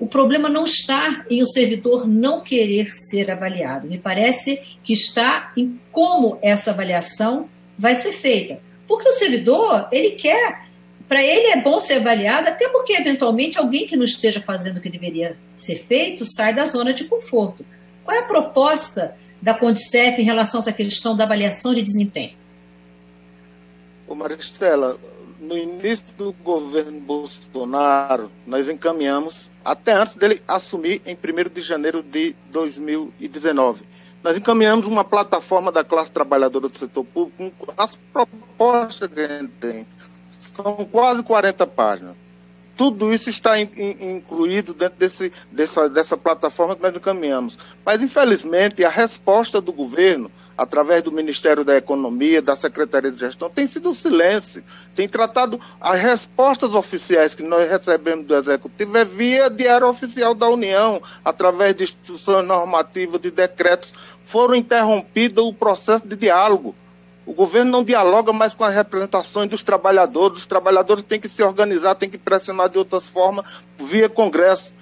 o problema não está em o servidor não querer ser avaliado. Me parece que está em como essa avaliação vai ser feita. Porque o servidor, ele quer, para ele é bom ser avaliado, até porque, eventualmente, alguém que não esteja fazendo o que deveria ser feito sai da zona de conforto. Qual é a proposta da CONDICEF em relação a essa questão da avaliação de desempenho? Ô Maristela, no início do governo Bolsonaro, nós encaminhamos, até antes dele assumir em primeiro de janeiro de dois mil e dezenove, nós encaminhamos uma plataforma da classe trabalhadora do setor público com as propostas que a gente tem. São quase quarenta páginas. Tudo isso está in, in, incluído dentro desse, dessa, dessa plataforma que nós encaminhamos. Mas, infelizmente, a resposta do governo, através do Ministério da Economia, da Secretaria de Gestão, tem sido um silêncio. Tem tratado as respostas oficiais que nós recebemos do Executivo é via Diário Oficial da União, através de instituições normativas, de decretos. Foram interrompidos o processo de diálogo. O governo não dialoga mais com as representações dos trabalhadores. Os trabalhadores têm que se organizar, têm que pressionar de outras formas, via Congresso.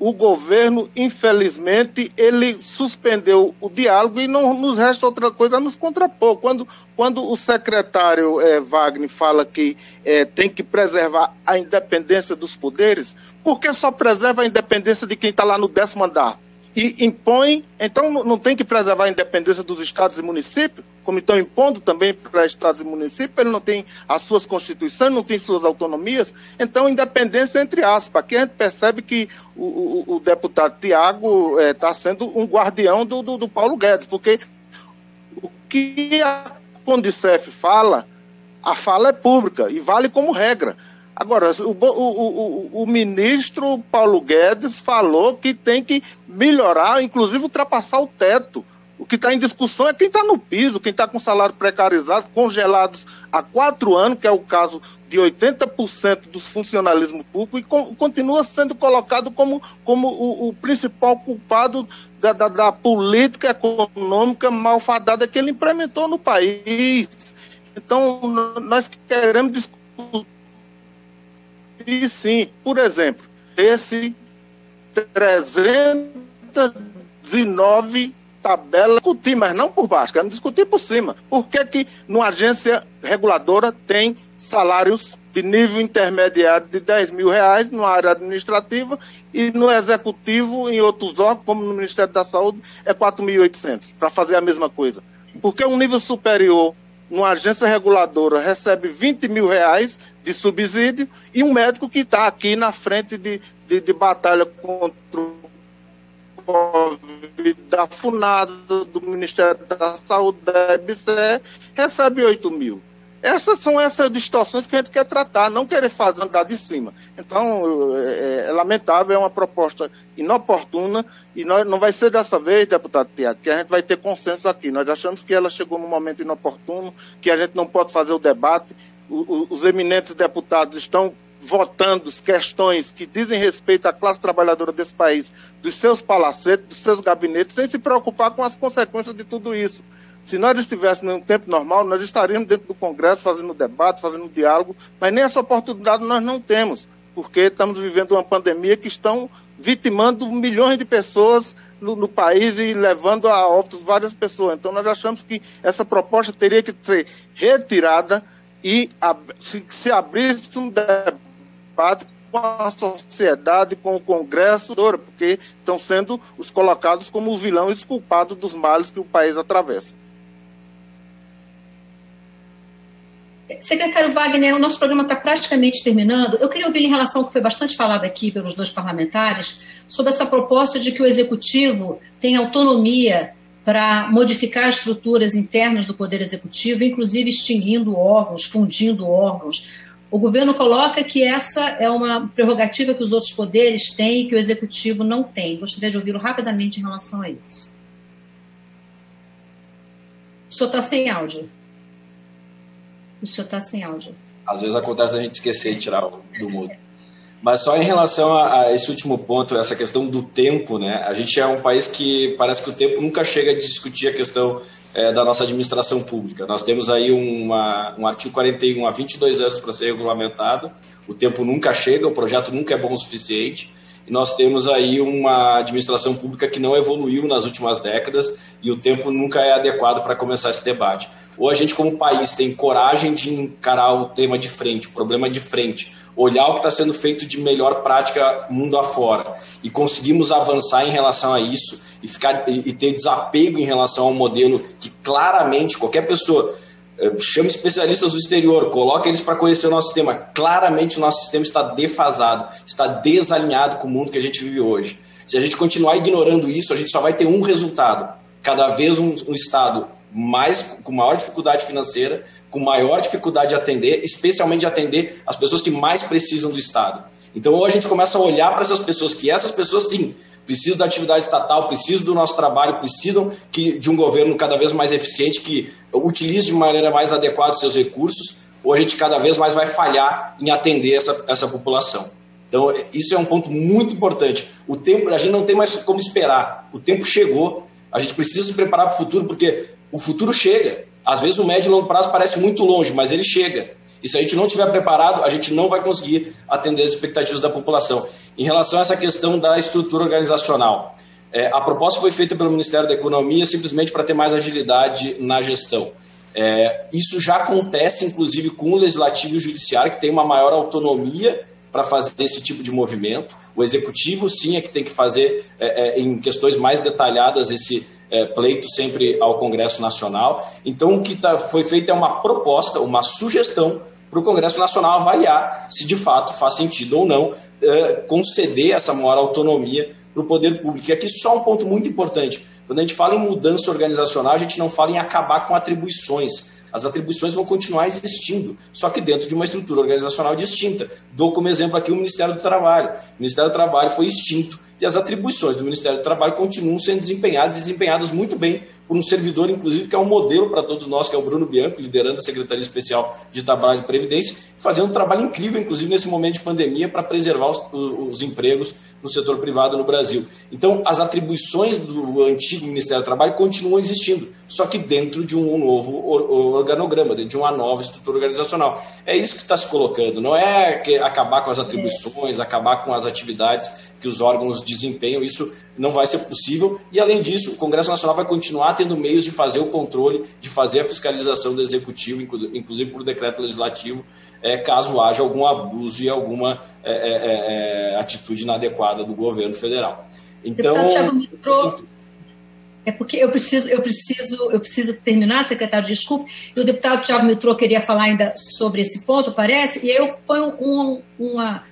O governo, infelizmente, ele suspendeu o diálogo e não nos resta outra coisa a nos contrapor. Quando, quando o secretário eh, Wagner fala que eh, tem que preservar a independência dos poderes, por que só preserva a independência de quem está lá no décimo andar? E impõe, então não tem que preservar a independência dos estados e municípios, como estão impondo também para estados e municípios, ele não tem as suas constituições, não tem suas autonomias, então independência entre aspas. Aqui a gente percebe que o, o, o deputado Tiago está é, sendo um guardião do, do, do Paulo Guedes, porque o que a CONDICEF fala, a fala é pública e vale como regra. Agora, o, o, o, o ministro Paulo Guedes falou que tem que melhorar, inclusive ultrapassar o teto. O que está em discussão é quem está no piso, quem está com salário precarizado, congelados há quatro anos, que é o caso de oitenta por cento dos funcionalismo público, e com, continua sendo colocado como, como o, o principal culpado da, da, da política econômica malfadada que ele implementou no país. Então, nós queremos discutir, sim, por exemplo, esse trezentos e nove... tabela, discutir, mas não por baixo, queremos discutir por cima. Por que que numa agência reguladora tem salários de nível intermediário de dez mil reais numa área administrativa e no executivo, em outros órgãos, como no Ministério da Saúde, é quatro mil e oitocentos, para fazer a mesma coisa? Por que um nível superior, numa agência reguladora, recebe vinte mil reais de subsídio e um médico que está aqui na frente de, de, de batalha contra o da FUNASA, do Ministério da Saúde, da EBSER, recebe oito mil. Essas são essas distorções que a gente quer tratar, não querer fazer andar de cima. Então, é, é lamentável, é uma proposta inoportuna, e nós, não vai ser dessa vez, deputado Tiago, que a gente vai ter consenso aqui. Nós achamos que ela chegou num momento inoportuno, que a gente não pode fazer o debate, o, o, os eminentes deputados estão votando questões que dizem respeito à classe trabalhadora desse país, dos seus palacetes, dos seus gabinetes, sem se preocupar com as consequências de tudo isso. Se nós estivéssemos em um tempo normal, nós estaríamos dentro do Congresso, fazendo debate, fazendo diálogo, mas nem essa oportunidade nós não temos, porque estamos vivendo uma pandemia que estão vitimando milhões de pessoas no, no país e levando a óbitos várias pessoas. Então nós achamos que essa proposta teria que ser retirada e ab- se, se abrisse um debate com a sociedade, com o Congresso, porque estão sendo os colocados como os vilões e culpados dos males que o país atravessa. Secretário Wagner, o nosso programa está praticamente terminando. Eu queria ouvir em relação ao que foi bastante falado aqui pelos dois parlamentares, sobre essa proposta de que o Executivo tem autonomia para modificar as estruturas internas do Poder Executivo, inclusive extinguindo órgãos, fundindo órgãos. O governo coloca que essa é uma prerrogativa que os outros poderes têm e que o Executivo não tem. Gostaria de ouvi-lo rapidamente em relação a isso. O senhor está sem áudio. O senhor está sem áudio. Às vezes acontece a gente esquecer de tirar do mudo. Mas só em relação a, a esse último ponto, essa questão do tempo, né? A gente é um país que parece que o tempo nunca chega a discutir a questão da nossa administração pública. Nós temos aí uma, um artigo quarenta e um há vinte e dois anos para ser regulamentado, o tempo nunca chega, o projeto nunca é bom o suficiente, e nós temos aí uma administração pública que não evoluiu nas últimas décadas e o tempo nunca é adequado para começar esse debate. Ou a gente, como país, tem coragem de encarar o tema de frente, o problema de frente, olhar o que está sendo feito de melhor prática mundo afora, e conseguimos avançar em relação a isso e, ficar, e ter desapego em relação ao modelo que claramente qualquer pessoa, chama especialistas do exterior, coloca eles para conhecer o nosso sistema, claramente o nosso sistema está defasado, está desalinhado com o mundo que a gente vive hoje. Se a gente continuar ignorando isso, a gente só vai ter um resultado, cada vez um, um Estado mais, com maior dificuldade financeira, com maior dificuldade de atender, especialmente de atender as pessoas que mais precisam do Estado. Então, ou a gente começa a olhar para essas pessoas, que essas pessoas, sim, precisam da atividade estatal, precisam do nosso trabalho, precisam que, de um governo cada vez mais eficiente, que utilize de maneira mais adequada seus recursos, ou a gente cada vez mais vai falhar em atender essa, essa população. Então, isso é um ponto muito importante. O tempo, a gente não tem mais como esperar. O tempo chegou, a gente precisa se preparar para o futuro, porque o futuro chega. Às vezes o médio e longo prazo parece muito longe, mas ele chega. E se a gente não estiver preparado, a gente não vai conseguir atender as expectativas da população. Em relação a essa questão da estrutura organizacional, é, a proposta foi feita pelo Ministério da Economia simplesmente para ter mais agilidade na gestão. É, isso já acontece, inclusive, com o Legislativo e o Judiciário, que tem uma maior autonomia para fazer esse tipo de movimento. O Executivo, sim, é que tem que fazer, é, é, em questões mais detalhadas, esse é, pleito sempre ao Congresso Nacional. Então, o que tá, foi feito é uma proposta, uma sugestão para o Congresso Nacional avaliar se, de fato, faz sentido ou não é, conceder essa maior autonomia para o poder público. E aqui só um ponto muito importante. Quando a gente fala em mudança organizacional, a gente não fala em acabar com atribuições. As atribuições vão continuar existindo, só que dentro de uma estrutura organizacional distinta. Dou como exemplo aqui o Ministério do Trabalho. O Ministério do Trabalho foi extinto e as atribuições do Ministério do Trabalho continuam sendo desempenhadas e desempenhadas muito bem por um servidor, inclusive, que é um modelo para todos nós, que é o Bruno Bianco, liderando a Secretaria Especial de Trabalho e Previdência, fazendo um trabalho incrível, inclusive, nesse momento de pandemia, para preservar os, os empregos no setor privado no Brasil. Então, as atribuições do antigo Ministério do Trabalho continuam existindo, só que dentro de um novo organograma, dentro de uma nova estrutura organizacional. É isso que está se colocando, não é acabar com as atribuições, acabar com as atividades que os órgãos desempenham, isso não vai ser possível, e além disso, o Congresso Nacional vai continuar tendo meios de fazer o controle, de fazer a fiscalização do Executivo, inclusive por decreto legislativo, é, caso haja algum abuso e alguma é, é, é, atitude inadequada do governo federal. Então, Tiago Mitrou, é porque eu preciso, eu preciso, eu preciso terminar, secretário, desculpe, e o deputado Tiago Mitrou queria falar ainda sobre esse ponto, parece, e aí eu ponho um, uma...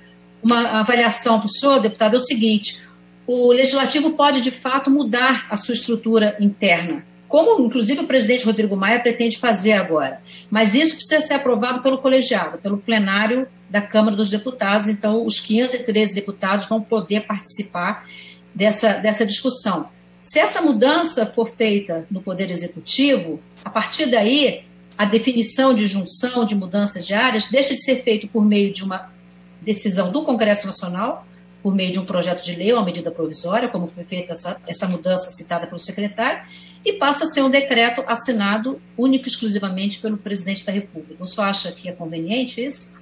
uma avaliação para o senhor, deputado, é o seguinte, o Legislativo pode, de fato, mudar a sua estrutura interna, como, inclusive, o presidente Rodrigo Maia pretende fazer agora. Mas isso precisa ser aprovado pelo colegiado, pelo plenário da Câmara dos Deputados, então os quinze, treze deputados vão poder participar dessa, dessa discussão. Se essa mudança for feita no Poder Executivo, a partir daí, a definição de junção, de mudança de áreas, deixa de ser feito por meio de uma decisão do Congresso Nacional, por meio de um projeto de lei ou uma medida provisória, como foi feita essa, essa mudança citada pelo secretário, e passa a ser um decreto assinado único e exclusivamente pelo presidente da República. O senhor acha que é conveniente isso?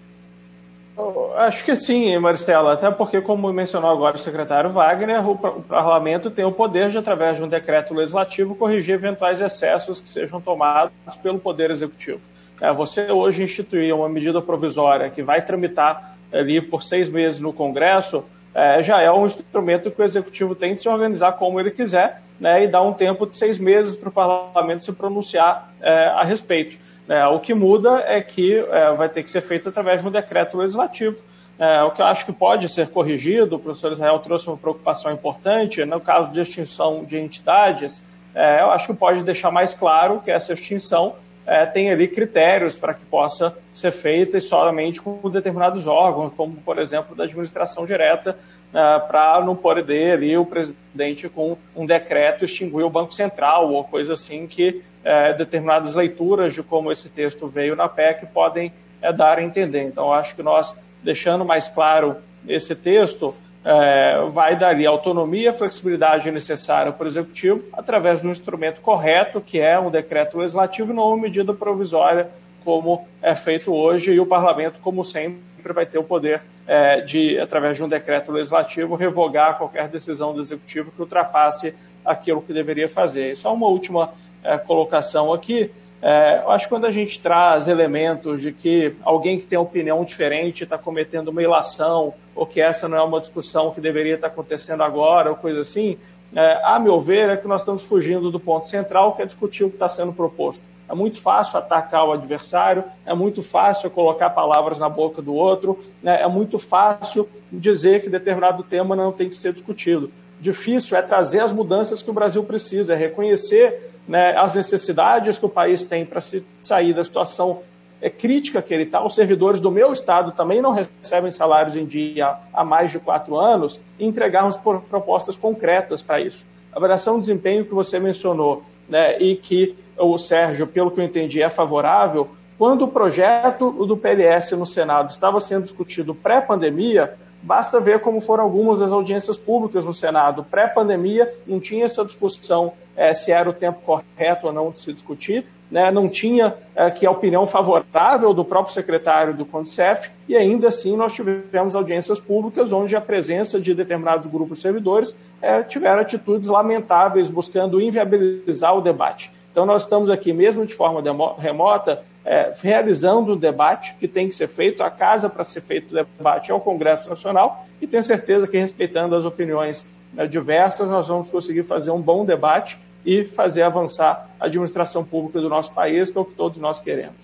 Eu acho que sim, Maristela, até porque, como mencionou agora o secretário Wagner, o, o parlamento tem o poder de, através de um decreto legislativo, corrigir eventuais excessos que sejam tomados pelo Poder Executivo. É, você hoje instituir uma medida provisória que vai tramitar ali por seis meses no Congresso, é, já é um instrumento que o Executivo tem de se organizar como ele quiser, né, e dar um tempo de seis meses para o Parlamento se pronunciar é, a respeito. É, o que muda é que é, vai ter que ser feito através de um decreto legislativo. É, o que eu acho que pode ser corrigido, o professor Israel trouxe uma preocupação importante, no caso de extinção de entidades, é, eu acho que pode deixar mais claro que essa extinção É, tem ali critérios para que possa ser feita e somente com determinados órgãos, como, por exemplo, da administração direta, é, para não poder ali o presidente, com um decreto, extinguir o Banco Central ou coisa assim, que é, determinadas leituras de como esse texto veio na P E C podem é, dar a entender. Então, acho que nós, deixando mais claro esse texto, é, vai dar ali a autonomia, a flexibilidade necessária para o Executivo através do instrumento correto, que é um decreto legislativo e não uma medida provisória, como é feito hoje, e o Parlamento, como sempre, vai ter o poder é, de, através de um decreto legislativo, revogar qualquer decisão do Executivo que ultrapasse aquilo que deveria fazer. E só uma última é, colocação aqui, é, eu acho que quando a gente traz elementos de que alguém que tem opinião diferente está cometendo uma ilação, ou que essa não é uma discussão que deveria estar acontecendo agora, ou coisa assim, é, a meu ver, é que nós estamos fugindo do ponto central, que é discutir o que está sendo proposto. É muito fácil atacar o adversário, é muito fácil colocar palavras na boca do outro, né, é muito fácil dizer que determinado tema não tem que ser discutido. Difícil é trazer as mudanças que o Brasil precisa, é reconhecer, né, as necessidades que o país tem para se sair da situação é crítica que ele está. Os servidores do meu estado também não recebem salários em dia há mais de quatro anos, e entregarmos por propostas concretas para isso. A avaliação de desempenho que você mencionou, né, e que o Sérgio, pelo que eu entendi, é favorável, quando o projeto do P L S no Senado estava sendo discutido pré-pandemia, basta ver como foram algumas das audiências públicas no Senado. Pré-pandemia, não tinha essa discussão é, se era o tempo correto ou não de se discutir, né? Não tinha é, que a opinião favorável do próprio secretário do CONDICEF, e ainda assim nós tivemos audiências públicas onde a presença de determinados grupos de servidores é, tiveram atitudes lamentáveis, buscando inviabilizar o debate. Então nós estamos aqui, mesmo de forma remota, É, realizando um debate que tem que ser feito. A casa para ser feito o debate é o Congresso Nacional, e tenho certeza que, respeitando as opiniões, né, diversas, nós vamos conseguir fazer um bom debate e fazer avançar a administração pública do nosso país, que é o que todos nós queremos.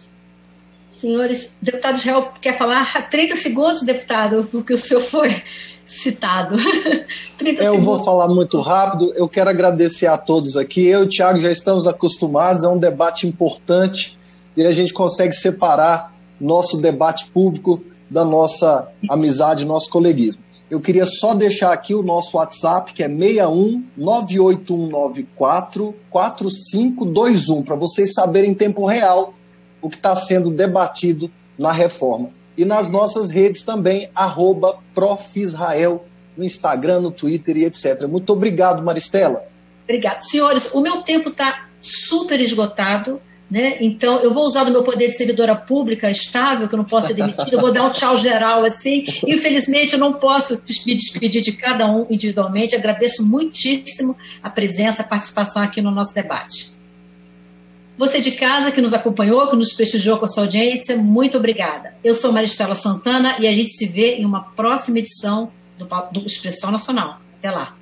Senhores, deputado Israel quer falar? trinta segundos, deputado, porque o senhor foi citado. Eu vou falar muito rápido. Eu quero agradecer a todos aqui. Eu e o Tiago já estamos acostumados, é um debate importante, e a gente consegue separar nosso debate público da nossa amizade, nosso coleguismo. Eu queria só deixar aqui o nosso WhatsApp, que é seis um nove oito um nove quatro quatro cinco dois um, para vocês saberem em tempo real o que está sendo debatido na reforma. E nas nossas redes também, arroba profisrael, no Instagram, no Twitter e etcétera. Muito obrigado, Maristela. Obrigado. Senhores, o meu tempo está super esgotado, né? Então, eu vou usar do meu poder de servidora pública estável, que eu não posso ser demitida, eu vou dar um tchau geral assim. Infelizmente, eu não posso me despedir de cada um individualmente. Agradeço muitíssimo a presença, a participação aqui no nosso debate. Você de casa que nos acompanhou, que nos prestigiou com a sua audiência, muito obrigada. Eu sou Maristela Santana e a gente se vê em uma próxima edição do Expressão Nacional. Até lá.